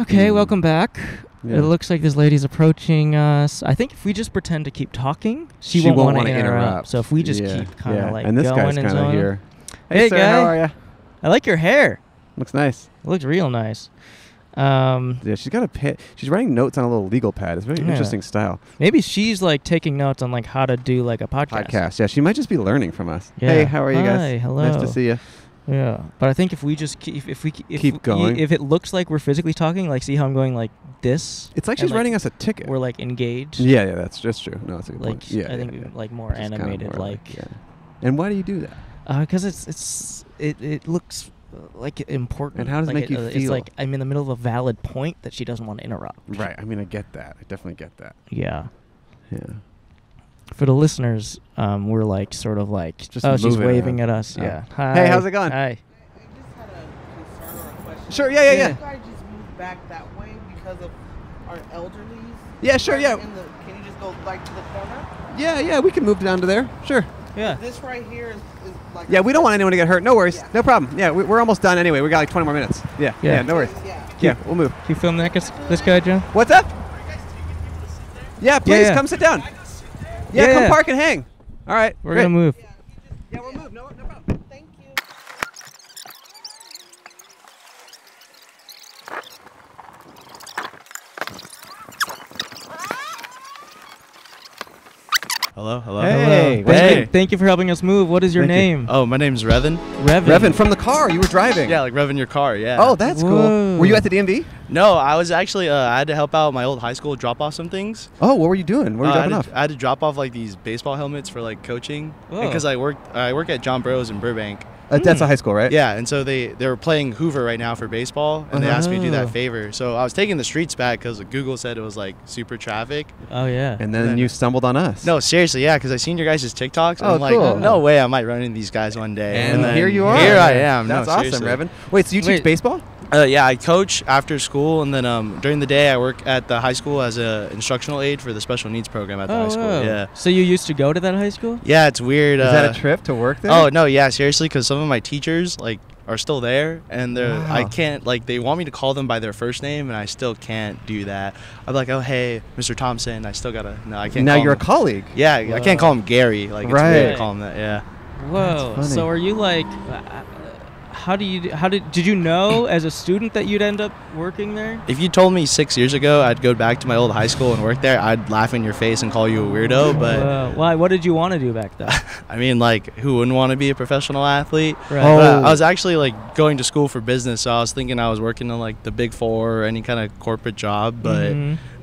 Okay, welcome back. Yeah. It looks like this lady's approaching us. I think if we just pretend to keep talking, she won't want to interrupt. So if we just keep kind of like going and this guy's kind of here. Hey, sir, how are you? I like your hair. Looks nice. It looks real nice. Yeah, she's got a pad. She's writing notes on a little legal pad. It's a very interesting style. Maybe she's like taking notes on like how to do like a podcast. Yeah, she might just be learning from us. Yeah. Hey, how are you guys? Hi, hello. Nice to see you. Yeah, but I think if we just keep, if we keep going, if it looks like we're physically talking, like see how I'm going like this. It's like she's like writing us a ticket. We're like engaged. Yeah, yeah, that's true. No, that's a good point. Yeah, I think like more just animated, kind of more like. And why do you do that? Because it looks like important. And how does it make you feel? It's like I'm in the middle of a valid point that she doesn't want to interrupt. Right. I mean, I get that. I definitely get that. Yeah. Yeah. For the listeners, we're like sort of like, just she's waving at us. Yeah. Hi. Hey, how's it going? Hi. I just had a concern or a question. Sure. Yeah. Yeah. Can you guys just move back that way because of our elderlies? Yeah. Sure. Yeah. Can you just go like to the corner? Yeah. Yeah. We can move down to there. Sure. Yeah. This right here is like. Yeah. We don't want anyone to get hurt. No worries. Yeah. No problem. Yeah. We're almost done anyway. We got like 20 more minutes. Yeah. Yeah. Yeah, no worries. Yeah. Yeah. We'll move. Can you film that this guy, John? What's up? Are you guys taking people to sit there? Yeah. Please come sit down. Yeah, come park and hang. All right. We're going to move. Yeah, we'll move. No problem. Thank you. Hello, hello. Hey. Hello. Hey. Thank you for helping us move. What is your name? Oh, my name's Revin. Revin, from the car you were driving. Yeah, like Revin your car, yeah. Oh, that's cool. Were you at the DMV? No, I was actually, I had to help out my old high school, drop off some things. Oh, what were you doing? What were you dropping off? I had to drop off like these baseball helmets for like coaching. Because I work at John Burroughs in Burbank. That's a high school, right? Yeah, and so they were playing Hoover right now for baseball, and they asked me to do that favor. So I was taking the streets back because Google said it was like super traffic. Oh, yeah. And then you stumbled on us. No, seriously, yeah, because I seen your guys' TikToks. And I'm like, no way I might run into these guys one day. And then here you are. Here I am. That's awesome, Revin. Wait, so you teach baseball? Yeah, I coach after school, and then during the day I work at the high school as a instructional aide for the special needs program at the high school. Yeah. So you used to go to that high school? Yeah, it's weird. Is that a trip to work there? Oh no, yeah, seriously, because some of my teachers like are still there, and they're I can't like they want me to call them by their first name, and I still can't do that. I'm like, oh hey, Mr. Thompson, I still gotta I can't. Now call you're him. A colleague. Yeah, I can't call him Gary. Like it's weird to call him that. Yeah. Whoa. So are you like? How did you know as a student that you'd end up working there? If you told me 6 years ago I'd go back to my old high school and work there, I'd laugh in your face and call you a weirdo. But why? What did you want to do back then? I mean, like, who wouldn't want to be a professional athlete? Right. Oh. But I was actually like going to school for business, so I was thinking I was working in like the Big Four or any kind of corporate job, but.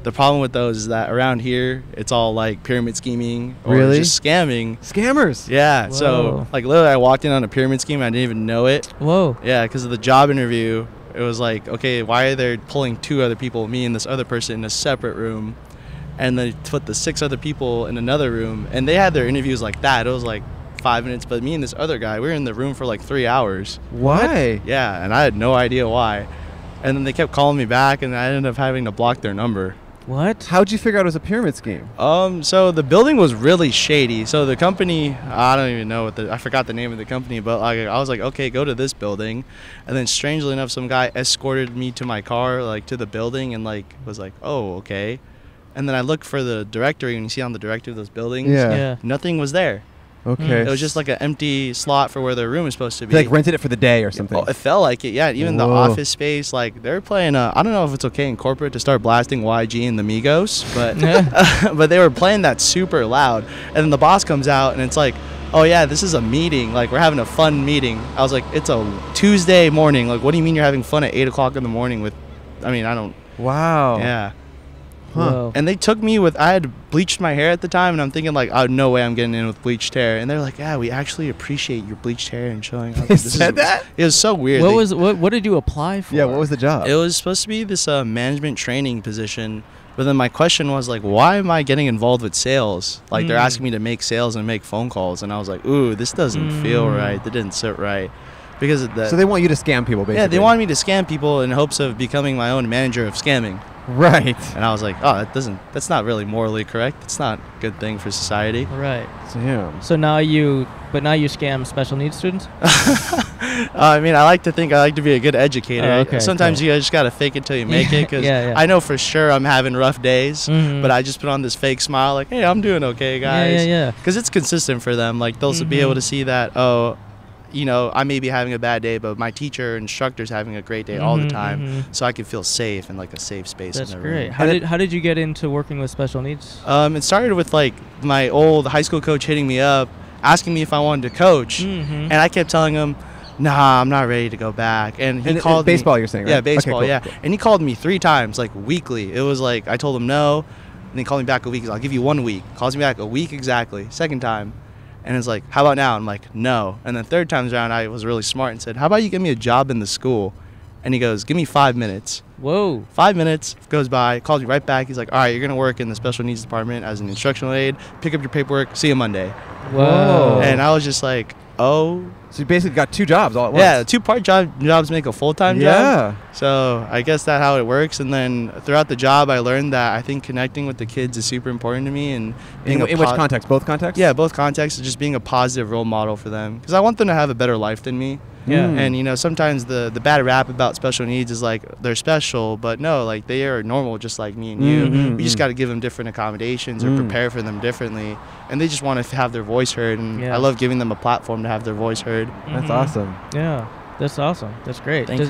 The problem with those is that around here, it's all like pyramid scheming or just scamming. Scammers. Yeah. Whoa. So like literally I walked in on a pyramid scheme. I didn't even know it. Whoa. Yeah. Because of the job interview, it was like, okay, why are they pulling two other people, me and this other person in a separate room? And they put the six other people in another room, and they had their interviews like that. It was like 5 minutes, but me and this other guy, we were in the room for like 3 hours. Why? Yeah. And I had no idea why. And then they kept calling me back, and I ended up having to block their number. What? How'd you figure out it was a pyramid scheme? So the building was really shady. So the company, I don't even know what the, I forgot the name of the company, but I was like, okay, go to this building. And then strangely enough, some guy escorted me to my car, like to the building, and like, was like, oh, okay. And then I looked for the directory, and you see on the directory of those buildings, nothing was there. Okay. It was just like an empty slot for where their room is supposed to be. They like rented it for the day or something. Oh, it felt like it, yeah. Even the office space, like they're playing. I don't know if it's okay in corporate to start blasting YG and the Migos, but but they were playing that super loud. And then the boss comes out and it's like, oh yeah, this is a meeting. Like we're having a fun meeting. I was like, it's a Tuesday morning. Like what do you mean you're having fun at 8 o'clock in the morning with? I mean, I don't. Wow. Yeah. Huh. And they took me with, I had bleached my hair at the time, and I'm thinking like, oh, no way I'm getting in with bleached hair. And they're like, yeah, we actually appreciate your bleached hair and showing up. They said that? It was so weird. What did you apply for? Yeah, what was the job? It was supposed to be this management training position. But then my question was like, why am I getting involved with sales? Like they're asking me to make sales and make phone calls. And I was like, ooh, this doesn't feel right. That didn't sit right. Because of that. So they want you to scam people, basically. Yeah, they wanted me to scam people in hopes of becoming my own manager of scamming. Right. And I was like, oh, that's not really morally correct. It's not a good thing for society. Right. Damn. So now you scam special needs students? I mean, I like to think I like to be a good educator. Oh, okay, sometimes you just got to fake it till you make it, because I know for sure I'm having rough days, but I just put on this fake smile like, hey, I'm doing okay, guys. Yeah. Because it's consistent for them. Like, they'll be able to see that, oh, you know, I may be having a bad day, but my teacher or instructor is having a great day all the time, so I can feel safe in like a safe space. That's great. How did you get into working with special needs? It started with like my old high school coach hitting me up, asking me if I wanted to coach, and I kept telling him, nah, I'm not ready to go back. And he called me. Baseball, you're saying, right? Yeah, baseball, okay, cool, cool. And he called me 3 times, like weekly. It was like I told him no, and he called me back a week. He's like, I'll give you 1 week. Calls me back a week exactly. Second time. And it's like, how about now? I'm like, no. And then 3rd time around, I was really smart and said, how about you give me a job in the school? And he goes, give me 5 minutes. Whoa. 5 minutes goes by, calls me right back. He's like, all right, you're going to work in the special needs department as an instructional aide. Pick up your paperwork. See you Monday. Whoa. And I was just like, oh. So you basically got 2 jobs all at once. Yeah, 2 part-time jobs make a full-time job. Yeah. So I guess that's how it works. And then throughout the job, I learned that I think connecting with the kids is super important to me. And being in which context? Both contexts? Yeah, both contexts. Just being a positive role model for them. Because I want them to have a better life than me. Yeah. And, you know, sometimes the bad rap about special needs is like they're special, but no, like they are normal just like me and you. We just got to give them different accommodations or prepare for them differently. And they just want to have their voice heard. And I love giving them a platform to have their voice heard. That's awesome. Yeah. That's awesome. That's great. Is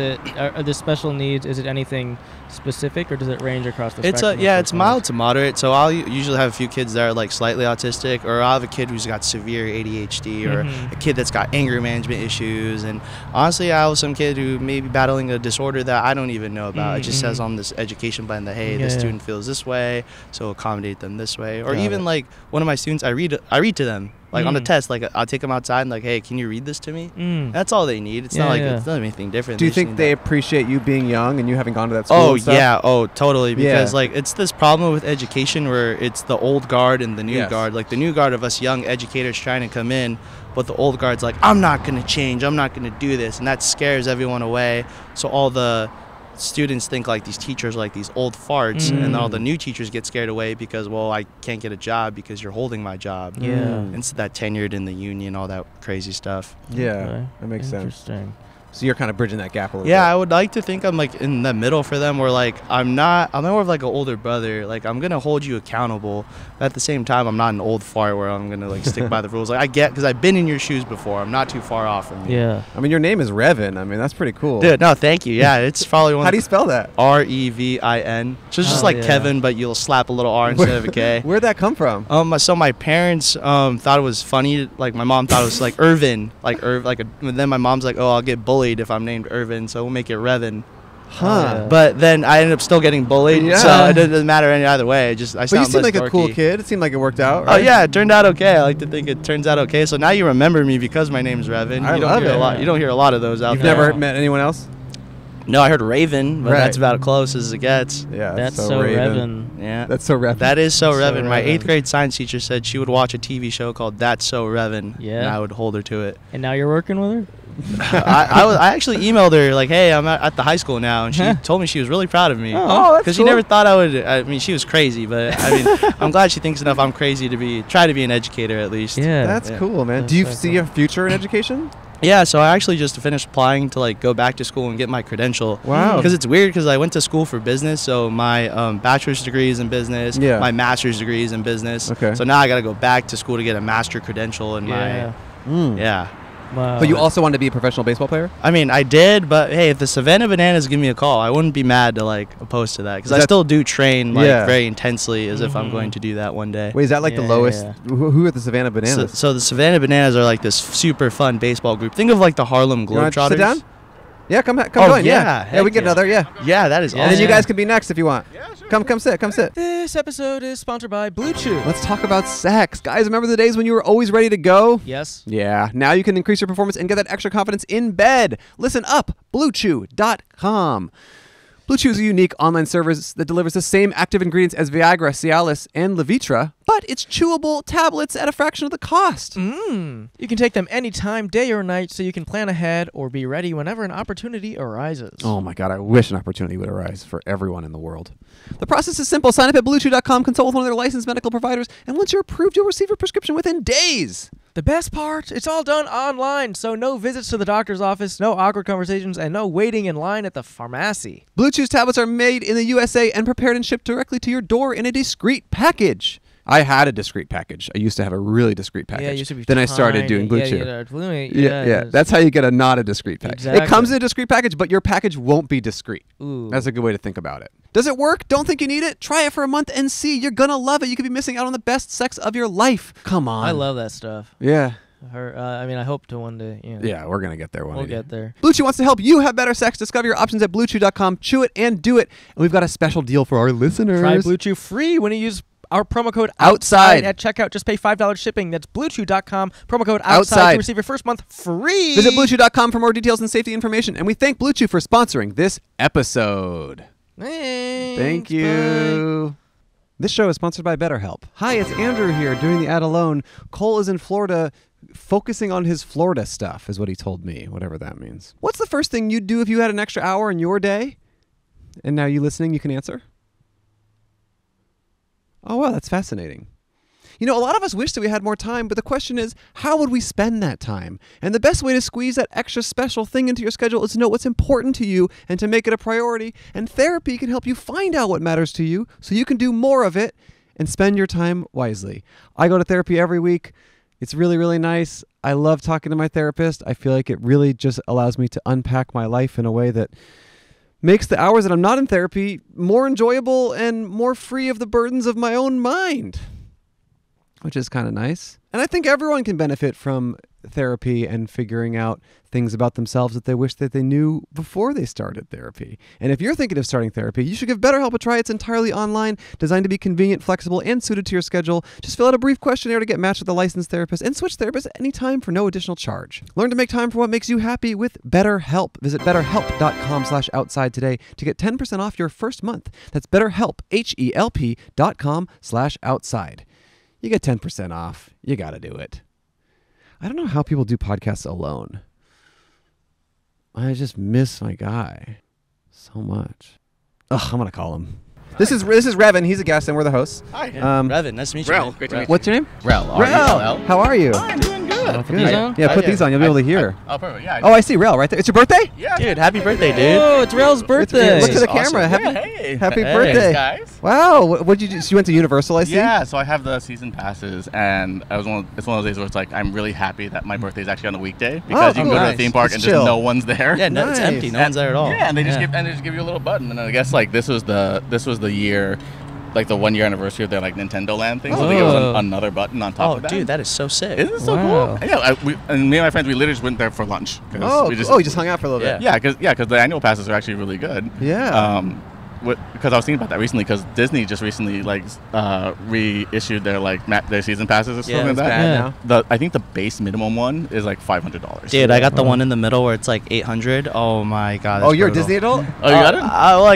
the special needs, is it anything specific, or does it range across the spectrum? Yeah, it's mild to moderate. So I'll usually have a few kids that are like slightly autistic, or I'll have a kid who's got severe ADHD, or a kid that's got anger management issues. And honestly, I have some kid who may be battling a disorder that I don't even know about. It just says on this education plan that, hey, this student feels this way, so accommodate them this way. Or even like one of my students, I read to them. Like on the test, like I'll take them outside and like, hey, can you read this to me? That's all they need. It's not like it's not anything different. Do you think they appreciate you being young and you having gone to that school? Oh yeah, oh totally. Because like it's this problem with education where it's the old guard and the new guard. Like the new guard of us young educators trying to come in, but the old guard's like, I'm not gonna change. I'm not gonna do this, and that scares everyone away. So all the students think like these teachers are like these old farts, and all the new teachers get scared away because, well, I can't get a job because you're holding my job. Yeah. And so that tenured in the union, all that crazy stuff. Yeah, okay. That makes sense. Interesting. So you're kind of bridging that gap a little bit. Yeah, I would like to think I'm like in the middle for them, where like I'm more of like an older brother. Like I'm gonna hold you accountable, but at the same time I'm not an old fart where I'm gonna like stick by the rules. Like I get, because I've been in your shoes before. I'm not too far off from you. Yeah. I mean, your name is Revin. I mean, that's pretty cool. Dude, no, thank you. Yeah, it's probably one. How do you spell that? R-E-V-I-N. So it's just like Kevin, but you'll slap a little R instead of a K. Where'd that come from? So my parents thought it was funny. Like my mom thought it was like Irvin, like Irv, like. And then my mom's like, oh, I'll get bullied if I'm named Irvin, so we'll make it Revin. Huh. But then I ended up still getting bullied, so it doesn't matter any either way. But you seem like dorky. A cool kid. It seemed like it worked out, right? Oh, yeah. It turned out okay. I like to think it turns out okay. So now you remember me because my name's Revin. You don't hear a lot of those out there. You've never met anyone else? No, I heard Raven, but that's about as close as it gets. Yeah, that's so Revin. Yeah, that's so Revin. That is so Revin. My 8th grade science teacher said she would watch a TV show called That's So Revin, and I would hold her to it. And now you're working with her? I actually emailed her like, hey, I'm at the high school now, and she told me she was really proud of me. Oh, that's cool. Because she never thought I would. I mean, she was crazy, but I mean, I'm glad she thinks enough I'm crazy to try to be an educator at least. Yeah, that's cool, man. Do you see a future in education? Yeah, so I actually just finished applying to like go back to school and get my credential. Wow. Because it's weird, because I went to school for business, so my bachelor's degree is in business, my master's degree is in business. Okay. So now I got to go back to school to get a master credential in Wow. But you also wanted to be a professional baseball player? I mean, I did, but hey, if the Savannah Bananas give me a call, I wouldn't be mad to like oppose to that, because I still do train like very intensely as if I'm going to do that one day. Wait, is that like the lowest? Yeah. Who are the Savannah Bananas? So the Savannah Bananas are like this super fun baseball group. Think of like the Harlem Globetrotters. Sit down? Yeah, come join. Yeah, we can get another. Yeah, that is awesome. And then you guys can be next if you want. Yeah, sure. Come sit. This episode is sponsored by BlueChew. Let's talk about sex. Guys, remember the days when you were always ready to go? Yes. Yeah. Now you can increase your performance and get that extra confidence in bed. Listen up, BlueChew.com. BlueChew is a unique online service that delivers the same active ingredients as Viagra, Cialis, and Levitra, but it's chewable tablets at a fraction of the cost. You can take them anytime, day or night, so you can plan ahead or be ready whenever an opportunity arises. Oh my God, I wish an opportunity would arise for everyone in the world. The process is simple. Sign up at BlueChew.com, consult with one of their licensed medical providers, and once you're approved, you'll receive your prescription within days. The best part, it's all done online, so no visits to the doctor's office, no awkward conversations, and no waiting in line at the pharmacy. BlueChew's tablets are made in the USA and prepared and shipped directly to your door in a discreet package. I had a discreet package. I used to have a really discreet package. Yeah, used to be then tiny. I started doing BlueChew. Yeah. That's how you get a not a discreet package. Exactly. It comes in a discreet package, but your package won't be discreet. Ooh. That's a good way to think about it. Does it work? Don't think you need it? Try it for a month and see. You're going to love it. You could be missing out on the best sex of your life. Come on. I love that stuff. Yeah. I hope to one day. You know. Yeah, we're going to get there one day. We'll get there. BlueChew wants to help you have better sex. Discover your options at BlueChew.com. Chew it and do it. And we've got a special deal for our listeners. Try BlueChew free when you use our promo code outside at checkout. Just pay $5 shipping. That's BlueChew.com. Promo code outside to receive your first month free. Visit BlueChew.com for more details and safety information. And we thank BlueChew for sponsoring this episode. Thanks. Thank you. Bye. This show is sponsored by BetterHelp. Hi, it's Andrew here doing the ad alone. Cole is in Florida focusing on his Florida stuff is what he told me, whatever that means. What's the first thing you'd do if you had an extra hour in your day? And now you listening, you can answer. Oh, wow, that's fascinating. You know, a lot of us wish that we had more time, but the question is, how would we spend that time? And the best way to squeeze that extra special thing into your schedule is to know what's important to you and to make it a priority. And therapy can help you find out what matters to you so you can do more of it and spend your time wisely. I go to therapy every week. It's really, really nice. I love talking to my therapist. I feel like it really just allows me to unpack my life in a way that makes the hours that I'm not in therapy more enjoyable and more free of the burdens of my own mind, which is kind of nice. And I think everyone can benefit from therapy and figuring out things about themselves that they wish that they knew before they started therapy. And if you're thinking of starting therapy, you should give BetterHelp a try. It's entirely online, designed to be convenient, flexible, and suited to your schedule. Just fill out a brief questionnaire to get matched with a licensed therapist and switch therapists at any time for no additional charge. Learn to make time for what makes you happy with BetterHelp. Visit BetterHelp.com/outside today to get 10% off your first month. That's BetterHelp, HELP.com/outside. You get 10% off. You got to do it. I don't know how people do podcasts alone. I just miss my guy so much. Ugh, I'm going to call him. Hi. This is Revin. He's a guest and we're the hosts. Hi. Revin, nice to meet you. Rel, great to meet you. What's your name? Rel. Rel. How are you? Hi, I'm doing good. Oh, put these on? Yeah, put these on. You'll be able to hear. Oh, perfect. Yeah. I see Rel right there. It's your birthday? Yeah. Dude, happy birthday, dude. Oh, it's Rel's birthday. Look to the camera. Awesome. Happy birthday, guys. Wow. What did you do? So you went to Universal, I see? Yeah, so I have the season passes, and it's one of those days where it's like, I'm really happy that my birthday is actually on the weekday, because you can go to a theme park and just no one's there. Yeah, no, it's empty. No one's there at all. Yeah, and they just give you a little button, and I guess like this was the year, like the 1 year anniversary of their like Nintendo Land thing. So I think it was another button on top of that. Oh, dude, that is so sick. Isn't it so cool? Yeah, and me and my friends, we literally just went there for lunch. You just hung out for a little bit. Yeah, because the annual passes are actually really good. Yeah. Because I was thinking about that recently, because Disney just recently reissued their season passes or something like that. I think the base minimum one is like $500. Dude, I got the one in the middle where it's like $800. Oh my God. Oh, you're brutal. A Disney adult? Oh, you got it?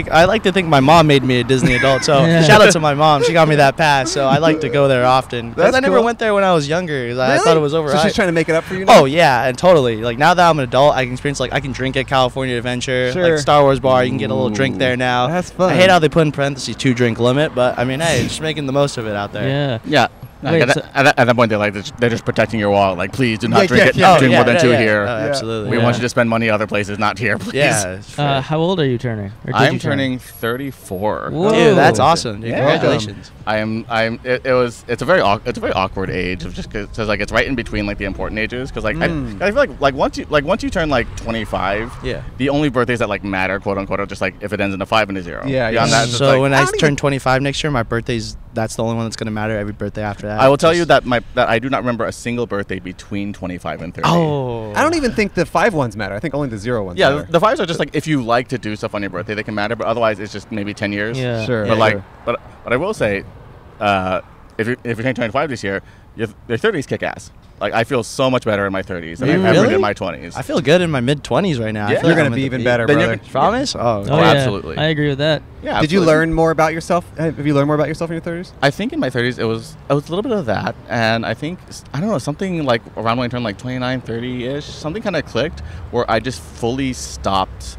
I like to think my mom made me a Disney adult. So shout out to my mom. She got me that pass. So I like to go there often. Because I never went there when I was younger. Really? I thought it was overhyped. So she's trying to make it up for you now? Oh yeah, and totally. Like now that I'm an adult, I can experience like I can drink at California Adventure, like Star Wars Bar. You can get a little drink there now. That's fun. I hate how they put in parentheses $2 drink limit, but I mean, hey, just making the most of it out there. Yeah. Wait, at that point, they're just protecting your wallet. Like, please do not drink it. Not drink more than two here. Oh, absolutely. We want you to spend money other places, not here, please. Yeah. How old are you turning? I'm turning 34. Whoa. Dude, that's awesome. Dude. Yeah. Congratulations. It's a very awkward age. Of just because like it's right in between like the important ages. Because like I feel like once you turn like 25, the only birthdays that like matter, quote unquote, are just like if it ends in a 5 and a 0. Yeah. So when I turn 25 next year, my birthday's that's the only one that's going to matter. Every birthday after that, I will tell you that I do not remember a single birthday between 25 and 30. Oh, I don't even think the 5 ones matter. I think only the 0 ones. Yeah, matter. The 5s are just like if you like to do stuff on your birthday, they can matter. But otherwise, it's just maybe 10 years. Yeah, sure. But yeah, like, sure. But I will say, if you're turning 25 this year, your 30s kick ass. Like, I feel so much better in my 30s than I've ever did in my 20s. I feel good in my mid-20s right now. Yeah. You're going to be even better, brother. Promise? Yeah. Oh, yeah. Absolutely. I agree with that. Yeah. Did you learn more about yourself? Have you learned more about yourself in your 30s? I think in my 30s, it was a little bit of that. And I think, I don't know, something like around when I turned like 29, 30-ish, something kind of clicked where I just fully stopped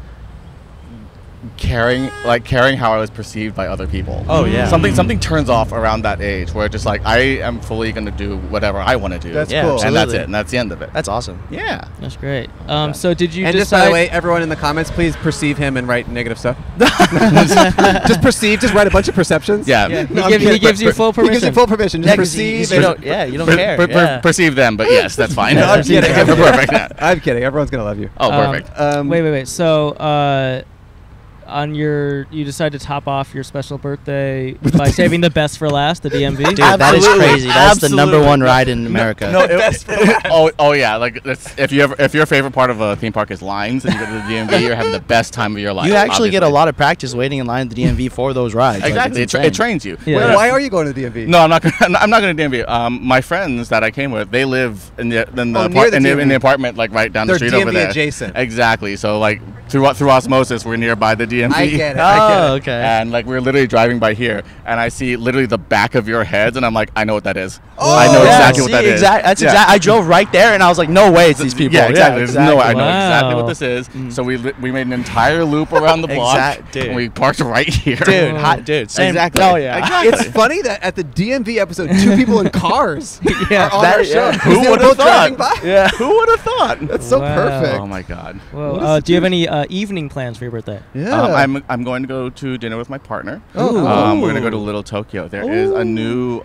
caring how I was perceived by other people. Oh yeah, something turns off around that age where it's just like I am fully gonna do whatever I want to do. That's cool. Absolutely. And that's it, and that's the end of it. That's awesome. Yeah, that's great. So did you? And just by the way, everyone in the comments, please perceive him and write negative stuff. Just perceive. Just write a bunch of perceptions. Yeah, yeah. No, he gives you full permission. He gives you full permission. Just perceive. You don't care. Perceive them, but yes, that's fine. No, I'm kidding. I'm kidding. Everyone's gonna love you. Oh, perfect. Wait. So. You decide to top off your special birthday by saving the best for last, the DMV. Dude, that is crazy. That's the #1 ride in America. No, best for last. Oh yeah, like that's, if your favorite part of a theme park is lines and you go to the DMV, you're having the best time of your life. You actually get a lot of practice waiting in line at the DMV for those rides. Exactly, like, it trains you. Yeah. Well, why are you going to the DMV? No, I'm not going to DMV. My friends that I came with, they live in the apartment like right down the street DMV over there. They're DMV adjacent. Exactly. So like through osmosis, we're nearby the DMV. I get it. Okay. And like we were literally driving by here, and I see literally the back of your heads, and I'm like, I know what that is. Oh, I know exactly what that is. That's exactly. I drove right there, and I was like, no way, it's these people. Yeah, exactly. There's no way. I know exactly what this is. So we made an entire loop around the block, and we parked right here. Dude, hot dude. Same. Exactly. Oh yeah. Exactly. It's funny that at the DMV episode, 2 people in cars are on our show. Who would have thought? Yeah. Who would have thought? That's so perfect. Oh my god. Well, do you have any evening plans for your birthday? Yeah. I'm going to go to dinner with my partner. Oh. We're going to go to Little Tokyo. There is a new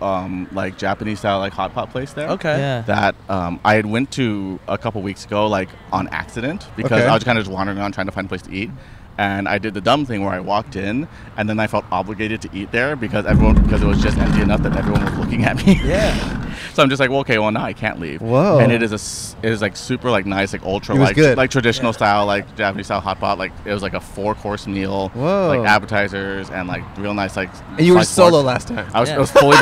like Japanese style like hot pot place there. Okay. Yeah. That I had went to a couple weeks ago like on accident because I was kind of just wandering around trying to find a place to eat. And I did the dumb thing where I walked in, and then I felt obligated to eat there because it was just empty enough that everyone was looking at me. Yeah. So I'm just like, well, okay, well, now I can't leave. Whoa. And it is like super like nice, like ultra like traditional style, like Japanese style hot pot. Like it was like a 4-course meal. Whoa. Like appetizers and like real nice like. And you were solo last time. I was fully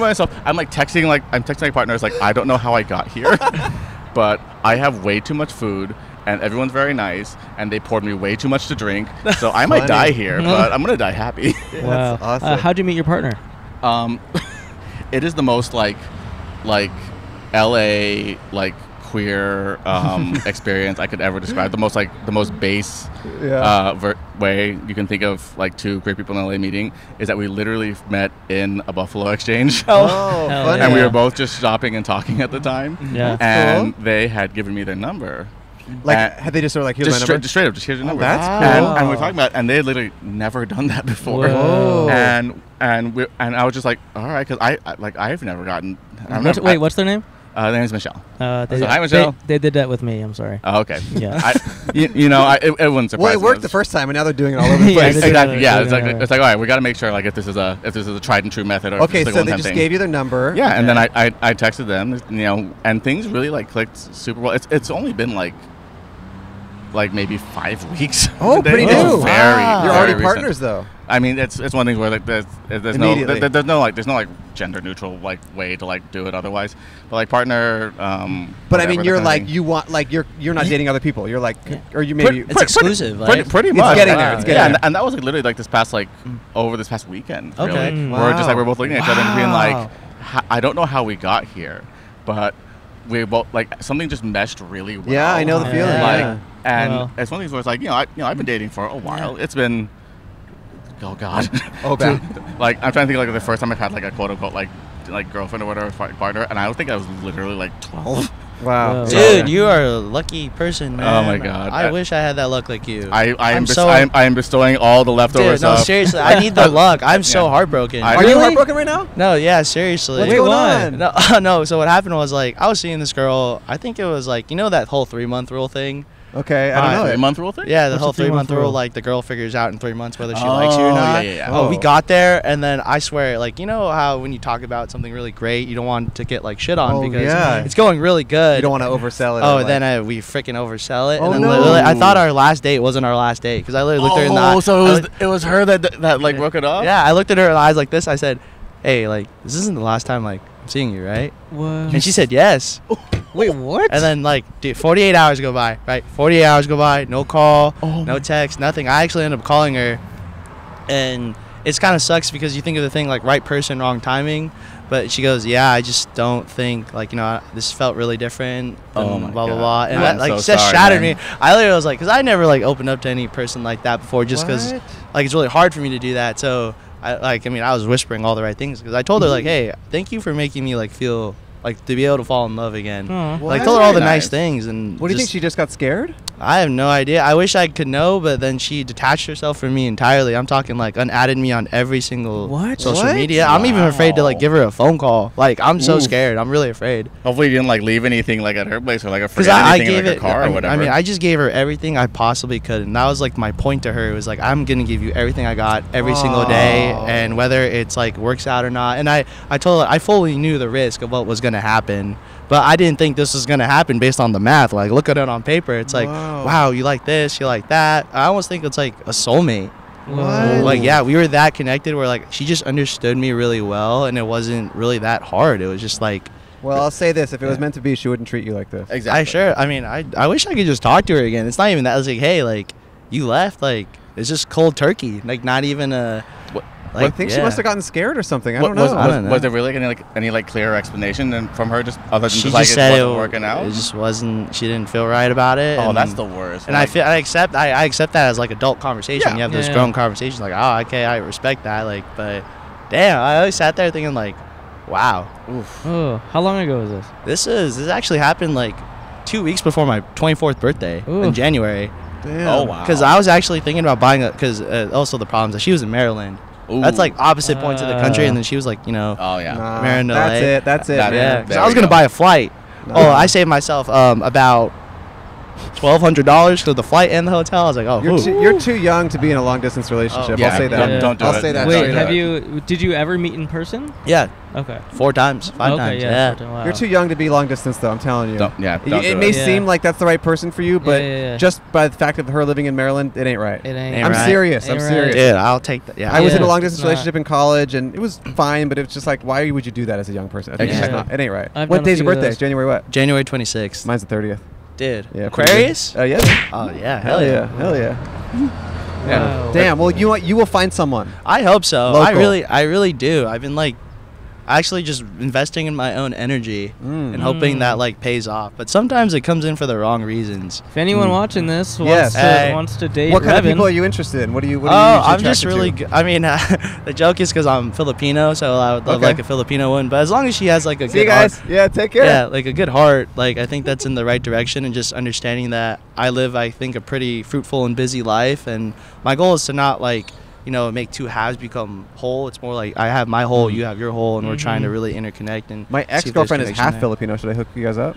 by myself. I'm like texting my partners like I don't know how I got here, but I have way too much food. And everyone's very nice, and they poured me way too much to drink. So I might die here, but I'm going to die happy. Wow. That's awesome. How'd you meet your partner? It is the most, like L.A., like, queer experience I could ever describe. The most base way you can think of like 2 queer people in LA meeting is that we literally met in a Buffalo Exchange. And we were both just shopping and talking at the time. Yeah. And they had given me their number. Like, had they just sort of like, here's my number? Just straight up, just here's your number. That's cool. And we're talking about, and they had literally never done that before. Whoa. And I was just like, all right, because I've never gotten. Wait, what's their name? Their name's Michelle. Hi, Michelle. They did that with me. I'm sorry. Oh, okay. Yeah. It wouldn't surprise me. Well, it worked the first time, and now they're doing it all over the place. Exactly. Yeah. It's like, all right, we got to make sure like if this is a tried and true method. Or okay. So they just gave you their number. Yeah. And then I texted them, you know, and things really like clicked super well. It's only been like maybe 5 weeks. Oh, pretty new. Wow. You're already recent. Partners though. I mean, it's one of the things where like there's no gender-neutral like way to like do it otherwise. But like partner. But I mean, you're like you want like you're not dating other people. You're like or you maybe it's exclusive. Pretty much. It's getting there. It's getting there. And that was like literally like this past weekend. Really, okay. Wow. We're just like we're both looking at each other and being like, I don't know how we got here, but we both like something just meshed really well. Yeah, I know the feeling. Like, and it's one of these where it's like I've been dating for a while. It's been. Oh god! Oh god! Like I'm trying to think like the first time I've had like a quote unquote like girlfriend or whatever partner, and I don't think I was literally like 12. Wow, dude, you are a lucky person, man. Oh my god! I wish I had that luck like you. I am bestowing all the leftovers. Dude, no, seriously, I need the luck. I'm so heartbroken. Are you heartbroken right now? No, yeah, seriously. What's going on? No. So what happened was like I was seeing this girl. I think it was like that whole 3-month rule thing. Okay, I don't know. 3-month rule thing? Yeah, the whole 3-month rule, like the girl figures out in 3 months whether she likes you or not. Yeah, yeah, yeah. Oh, we got there, and then I swear, like, you know how when you talk about something really great, you don't want to get, like, shit on because it's going really good. You don't want to oversell it. Oh, like, then we freaking oversell it. Oh, and then I thought our last date wasn't our last date because I literally looked her in the eyes. Oh, so it was her that like, woke it up? Yeah, I looked at her in the eyes like this. I said, hey, like, this isn't the last time, like, I'm seeing you, right? What? And she said yes. Wait, what? And then, like, dude, 48 hours go by, right? 48 hours go by, no call, no text, nothing. I actually ended up calling her, and it kind of sucks because you think of the thing, like, right person, wrong timing, but she goes, yeah, I just don't think, like, you know, this felt really different, blah, blah, blah. And that, like, just shattered me. I literally was like, because I never, like, opened up to any person like that before just because, like, it's really hard for me to do that, so... I was whispering all the right things because I told her, like, hey, thank you for making me, like, feel, like, to be able to fall in love again. Well, like, told her all the nice things. And what do you think? She just got scared? I have no idea. I wish I could know, but then she detached herself from me entirely. I'm talking, like, unadded me on every single social media. Wow. I'm even afraid to, like, give her a phone call. Like, I'm so scared. I'm really afraid. Hopefully you didn't, like, leave anything, like, at her place or, like, I forgot anything in her car or whatever. I mean, I just gave her everything I possibly could, and that was, like, my point to her. It was, like, I'm going to give you everything I got every single day, and whether it's, like, works out or not. And I told her I fully knew the risk of what was going to happen. But I didn't think this was going to happen based on the math. Like, look at it on paper. It's like, wow, you like this, you like that. I almost think it's like a soulmate. What? Like, yeah, we were that connected where, like, she just understood me really well, and it wasn't really that hard. It was just like... Well, I'll say this. If it was meant to be, she wouldn't treat you like this. Exactly. I wish I could just talk to her again. It's not even that. I was like, hey, like, you left. Like, it's just cold turkey. Like, not even a... Like, I think she must have gotten scared or something. I don't know. Was there really any clearer explanation from her, just other than it wasn't working out? It just wasn't. She didn't feel right about it. Oh, that's the worst. And I accept that as, like, adult conversation. Yeah. You have those grown conversations, like, oh, okay, I respect that. Like, but damn, I always sat there thinking, like, wow. Oof. Oh, how long ago was this? This actually happened like 2 weeks before my 24th birthday in January. Damn. Oh wow. Because I was actually thinking about buying also the problems that she was in Maryland. Ooh. That's like opposite points of the country, and then she was like, you know, Maryland, LA. That's it. Yeah. So I was gonna buy a flight. No. Oh, I saved myself about $1,200 for the flight and the hotel. I was like, oh, you're too young to be in a long distance relationship. Oh, yeah, I'll say that. Don't do it. Wait, did you ever meet in person? Yeah. Okay. 5 times. Yeah. Wow. You're too young to be long distance, though. I'm telling you. It may seem like that's the right person for you, but just by the fact of her living in Maryland, it ain't right. I'm serious. Dude, I'll take that. Yeah. I was in a long distance relationship in college, and it was fine, but it was just like, why would you do that as a young person? It ain't right. What day's your birthday? January what? January 26th. Mine's the 30th. Dude. Yeah, Aquarius? Oh, yeah. Oh, yeah. Hell yeah. Wow. Damn. Well, you will find someone. I hope so. Local. I really do. I've been, like, actually just investing in my own energy and hoping that, like, pays off. But sometimes it comes in for the wrong reasons. If anyone watching this wants to date What kind of people are you interested in? What are you I'm just really good. I mean, the joke is because I'm Filipino, so I would love, like, a Filipino one. But as long as she has, like, a good heart. Yeah, take care. Yeah, like, a good heart. Like, I think that's in the right direction, and just understanding that I live, I think, a pretty fruitful and busy life. And my goal is to not, like, you know, make two halves become whole. It's more like I have my whole, you have your whole, and we're trying to really interconnect. And my ex-girlfriend is half Filipino. Should I hook you guys up?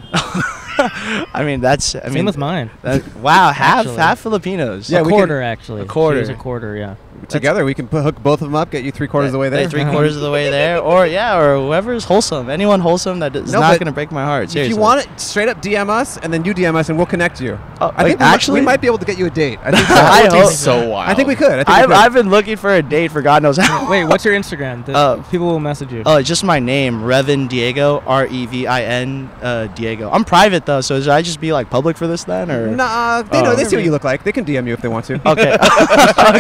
I mean, that's... Same with mine. Wow, half Filipinos. Yeah, a quarter, actually. A quarter. She was a quarter, yeah. Together, we can hook both of them up, get you three-quarters of the way there. Three-quarters of the way there. Or whoever's wholesome. Anyone wholesome that is not going to break my heart. Seriously. If you want it, straight up DM us, and then you DM us, and we'll connect you. I think we might be able to get you a date. I think so. I hope so. Wild. I think we could. I've been looking for a date for God knows how. Wait, what's your Instagram? People will message you. Oh, just my name, Revin Diego, R-E-V-I-N Diego. I'm private, though, so should I just be, like, public for this then? Or? Nah, they know. They see what you look like. They can DM you if they want to. Okay.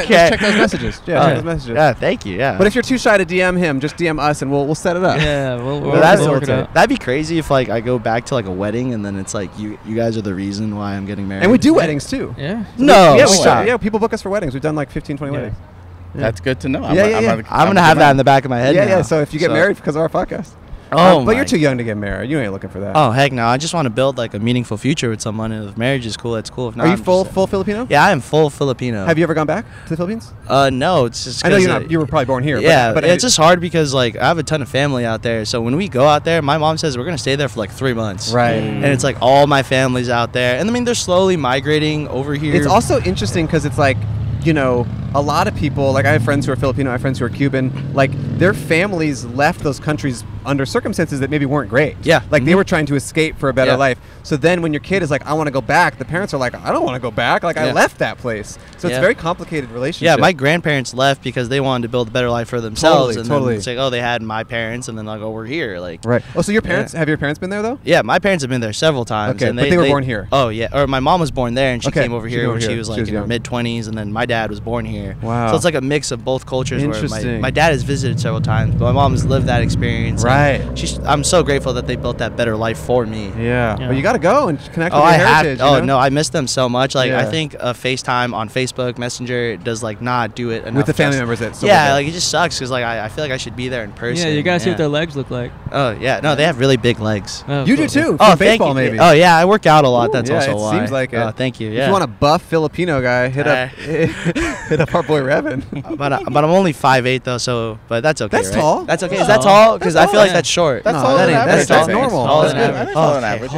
Okay. Check those messages. Yeah, messages. Yeah, thank you. Yeah. But if you're too shy to DM him, just DM us, and we'll set it up. Yeah, we'll work it out. That'd be crazy if, like, I go back to, like, a wedding, and then it's like you guys are the reason why I'm getting married. And we do weddings too. Yeah. No. Yeah, people book us for weddings. We've done like 15, 20 weddings. That's good to know. I'm gonna have that in the back of my head. Yeah, now. So if you get married because of our podcast. Oh, but you're too young to get married. You ain't looking for that. Oh, heck no. I just want to build like a meaningful future with someone. If marriage is cool, that's cool. If not, are you full Filipino? Yeah, I am full Filipino. Have you ever gone back to the Philippines? No, it's just. I know you're not. You were probably born here. Yeah, but it's just hard because like I have a ton of family out there. So when we go out there, my mom says we're gonna stay there for like 3 months. Right. And it's like all my family's out there, and I mean they're slowly migrating over here. It's also interesting because it's like, you know, a lot of people, like I have friends who are Filipino, I have friends who are Cuban, like their families left those countries under circumstances that maybe weren't great. Yeah. Like they were trying to escape for a better life. So then when your kid is like, I want to go back, the parents are like, I don't want to go back. Like I left that place. So it's a very complicated relationship. Yeah, my grandparents left because they wanted to build a better life for themselves. Totally. It's like, oh, they had my parents and then like, oh, we're here. Like, right. Oh, so your parents, have your parents been there though? Yeah, my parents have been there several times. Okay, and but they were born here. Oh yeah, or my mom was born there and she came over here when she was like in her mid-20s, and then my dad was born here. Wow. So it's like a mix of both cultures. Interesting. Where my dad has visited several times, but my mom has lived that experience. Right. I'm so grateful that they built that better life for me. Yeah. But you got to go and connect with your heritage. No, I miss them so much. Like I think FaceTime on Facebook Messenger does like not do it enough with the family members. Like it just sucks because like I feel like I should be there in person. Yeah, you gotta see what their legs look like. Oh yeah, no, they have really big legs. Oh, you do too. Oh, baseball maybe. Oh yeah, I work out a lot. Ooh, that's also why. Seems like it. Oh, thank you. Yeah. If you want a buff Filipino guy, hit up our boy Revin. But I'm only 5'8" though, so but that's okay. That's tall. That's okay. Is that tall? Because I feel like that's short. That's tall. That's normal. Taller than average. Taller than average.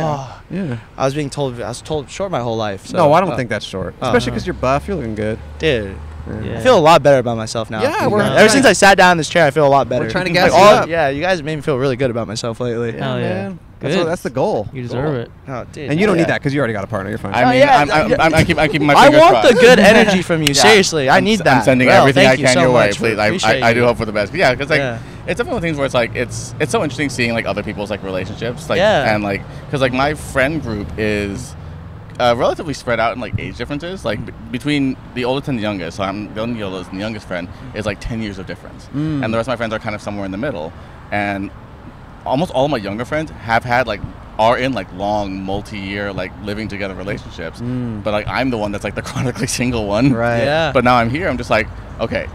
Yeah. I was told short my whole life. So. No, I don't think that's short. Especially because you're buff. You're looking good, dude. Yeah. I feel a lot better about myself now. Yeah, ever since I sat down in this chair, I feel a lot better. We're trying to gas you up. Yeah, you guys made me feel really good about myself lately. Hell yeah. That's the goal. You deserve it. Oh, dude, and you don't need that because you already got a partner. You're fine. I mean, I keep my fingers crossed. I want the good energy from you. Seriously, I need that. I'm sending everything I can your way, please. I do hope for the best. Yeah, because like it's definitely things where it's like it's so interesting seeing like other people's like relationships, like and like because like my friend group is relatively spread out in like age differences, like between the oldest and the youngest. So I'm the only oldest, and the youngest friend is like 10 years of difference, and the rest of my friends are kind of somewhere in the middle, and almost all of my younger friends have had like are in like long multi-year like living together relationships, but like I'm the one that's like the chronically single one, right? Yeah. But now I'm here, I'm just like, okay,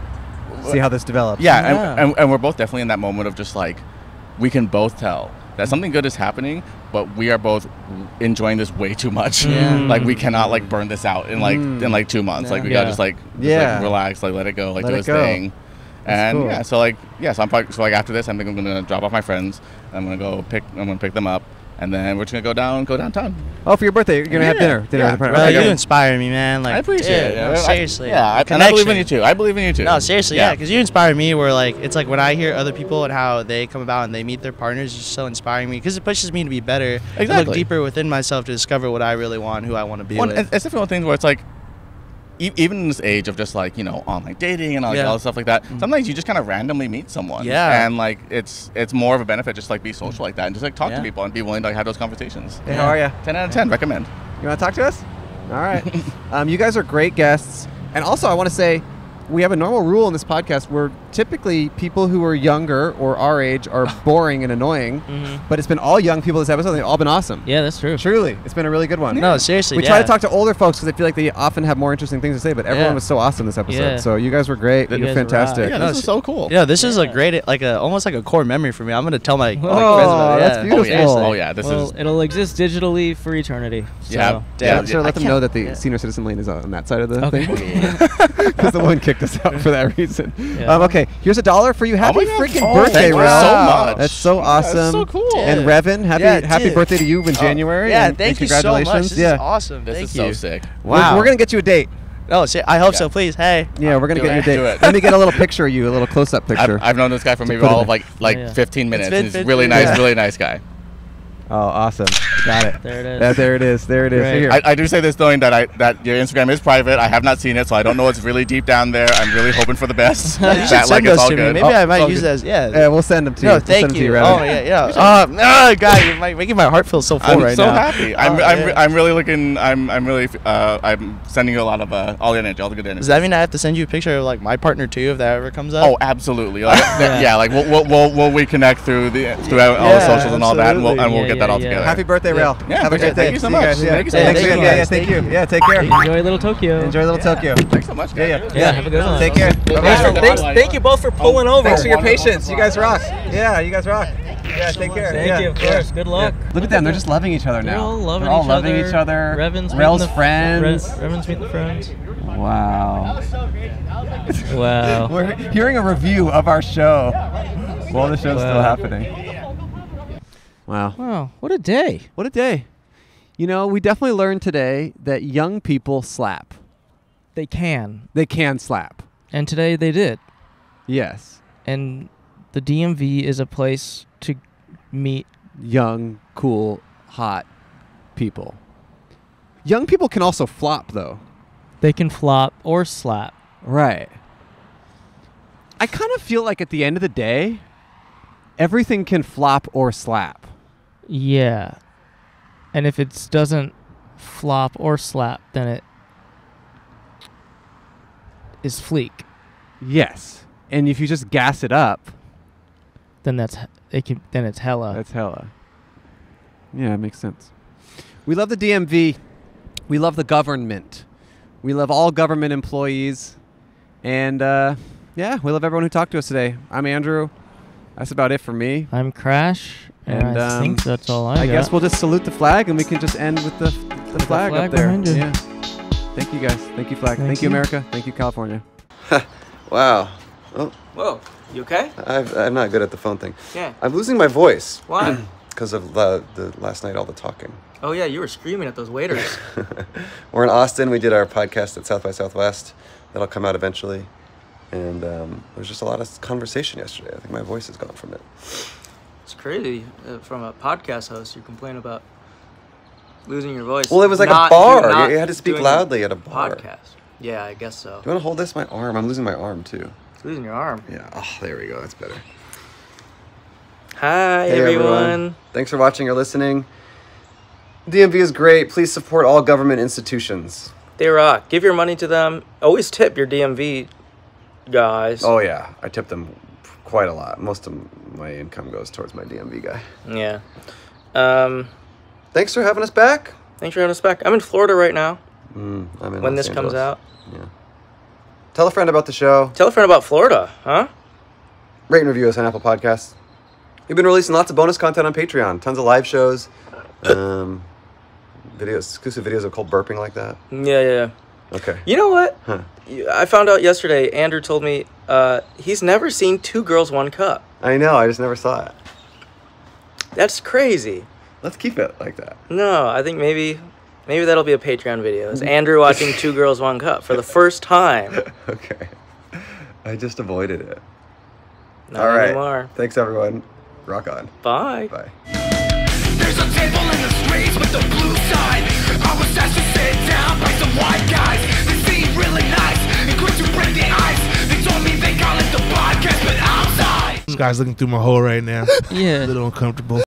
see how this develops. And we're both definitely in that moment of just like we can both tell that something good is happening, but we are both enjoying this way too much. Like we cannot like burn this out in like 2 months. Like we gotta just like relax, like let it go, like do this thing. And so I'm probably after this, I think I'm gonna drop off my friends. I'm gonna pick them up, and then we're just gonna go downtown. Oh, for your birthday, you're gonna have dinner. Yeah. Well, you inspire me, man. Like I appreciate it. No, seriously. I believe in you too. No, seriously. Yeah, because you inspire me. Where like it's like when I hear other people and how they come about and they meet their partners, it's just so inspiring me because it pushes me to be better, to look deeper within myself, to discover what I really want, who I want to be with. It's definitely one thing where it's like, even in this age of just like, you know, online dating and all stuff like that, sometimes you just kind of randomly meet someone, and like it's more of a benefit just like be social like that and just like talk to people and be willing to like have those conversations. Hey, how are you? 10 out of 10 recommend. You want to talk to us? All right. You guys are great guests, and also I want to say we have a normal rule in this podcast where typically people who are younger or our age are boring and annoying, but it's been all young people this episode, and they've all been awesome. Yeah, that's true. Truly, it's been a really good one. Yeah. No, seriously. We try to talk to older folks because I feel like they often have more interesting things to say, but everyone was so awesome this episode. Yeah. So you guys were great. You're fantastic. Yeah, this is so cool. Yeah, this is a great, like almost like a core memory for me. I'm going to tell my friends about it. That's beautiful. Oh yeah. It'll exist digitally for eternity. So. Yeah. Sure, let them know that the senior citizen lane is on that side of the thing. Because the woman kicked us out for that reason. Okay, here's $1 for you. Happy freaking birthday, Rel. So much. That's so awesome. That's so cool. And Revin, happy birthday to you in January. Yeah, thank you so much. This is awesome. This is so sick. Wow. We're going to get you a date. Oh, shit. I hope so, please. Hey. Yeah, we're going to get you a date. Let me get a little picture of you, a little close-up picture. I've known this guy for maybe all of like 15 minutes. He's really nice, really nice guy. Oh, awesome. Got it. There it is. There it is. Here. I do say this, knowing that your Instagram is private. I have not seen it, so I don't know what's really deep down there. I'm really hoping for the best. you should send those to me. Maybe I might use those. Yeah. Yeah, we'll send them to you. No, thank you. God, you're making my heart feel so full right now. I'm so happy. I'm really looking. I'm really. I'm sending you a lot of all the good energy. Does that mean I have to send you a picture of like my partner too, if that ever comes up? Oh, absolutely. Yeah. Like we'll reconnect through all the socials and all that, and we'll get that all together. Happy birthday. Real. Yeah, have a great day. Thank you so much. Thank you. Yeah, take care. Enjoy little Tokyo. Thanks so much, guys. Yeah. Have a good one. Take care. Thank you both for pulling over. Thanks for your patience. You guys rock. Yeah, you guys rock. Yeah, take care. Thank you, of course. Good luck. Look at them. They're just loving each other now. They're all loving each other. Revin's meeting friends. Revin's meeting friends. Wow. Wow. We're hearing a review of our show while the show's still happening. Wow. Wow. What a day. What a day. You know, we definitely learned today that young people slap. They can. They can slap. And today they did. Yes. And the DMV is a place to meet young, cool, hot people. Young people can also flop, though. They can flop or slap. Right. I kind of feel like at the end of the day, everything can flop or slap. Yeah. And if it doesn't flop or slap, then it is fleek. Yes. And if you just gas it up, then it's hella. That's hella. Yeah, it makes sense. We love the DMV. We love the government. We love all government employees. And, yeah, we love everyone who talked to us today. I'm Andrew. That's about it for me. I'm Crash. And I think that's all I got. I guess we'll just salute the flag, and we can just end with the flag up there. Yeah. Thank you, guys. Thank you, flag. Thank you, America. Thank you, California. Wow. Oh. Whoa. You okay? I'm not good at the phone thing. Yeah. I'm losing my voice. Why? Because of the last night, all the talking. Oh, yeah. You were screaming at those waiters. We're in Austin. We did our podcast at South by Southwest. That'll come out eventually. And there was just a lot of conversation yesterday. I think my voice is gone from it. It's crazy. From a podcast host, you complain about losing your voice. Well, it was like a bar. You had to speak loudly at a bar. Podcast. Yeah, I guess so. Do you want to hold this? My arm. I'm losing my arm, too. It's losing your arm. Yeah. Oh, there we go. That's better. Hi, everyone. Thanks for watching or listening. DMV is great. Please support all government institutions. They rock. Give your money to them. Always tip your DMV guys. Oh, yeah. I tip them quite a lot. Most of my income goes towards my DMV guy. Yeah. Thanks for having us back. I'm in Florida right now. I'm in when Los Angeles. Comes out. Yeah. Tell a friend about the show. Tell a friend about Florida, huh? Rate and review us on Apple Podcasts. We've been releasing lots of bonus content on Patreon. Tons of live shows, videos, exclusive videos of Cole burping like that. Yeah. Okay. You know what? Huh. I found out yesterday, Andrew told me he's never seen Two Girls, One Cup. I know. I just never saw it. That's crazy. Let's keep it like that. No, I think maybe that'll be a Patreon video. It's Andrew watching Two Girls, One Cup for the first time. Okay. I just avoided it. Not all anymore. Right. Thanks, everyone. Rock on. Bye. Bye. There's a table in the streets with the blue sign. I was asked to sit down by some white guys. They seemed really nice and quick to break the ice. They told me they call it the podcast, but outside. This guy's looking through my hole right now. Yeah. A little uncomfortable.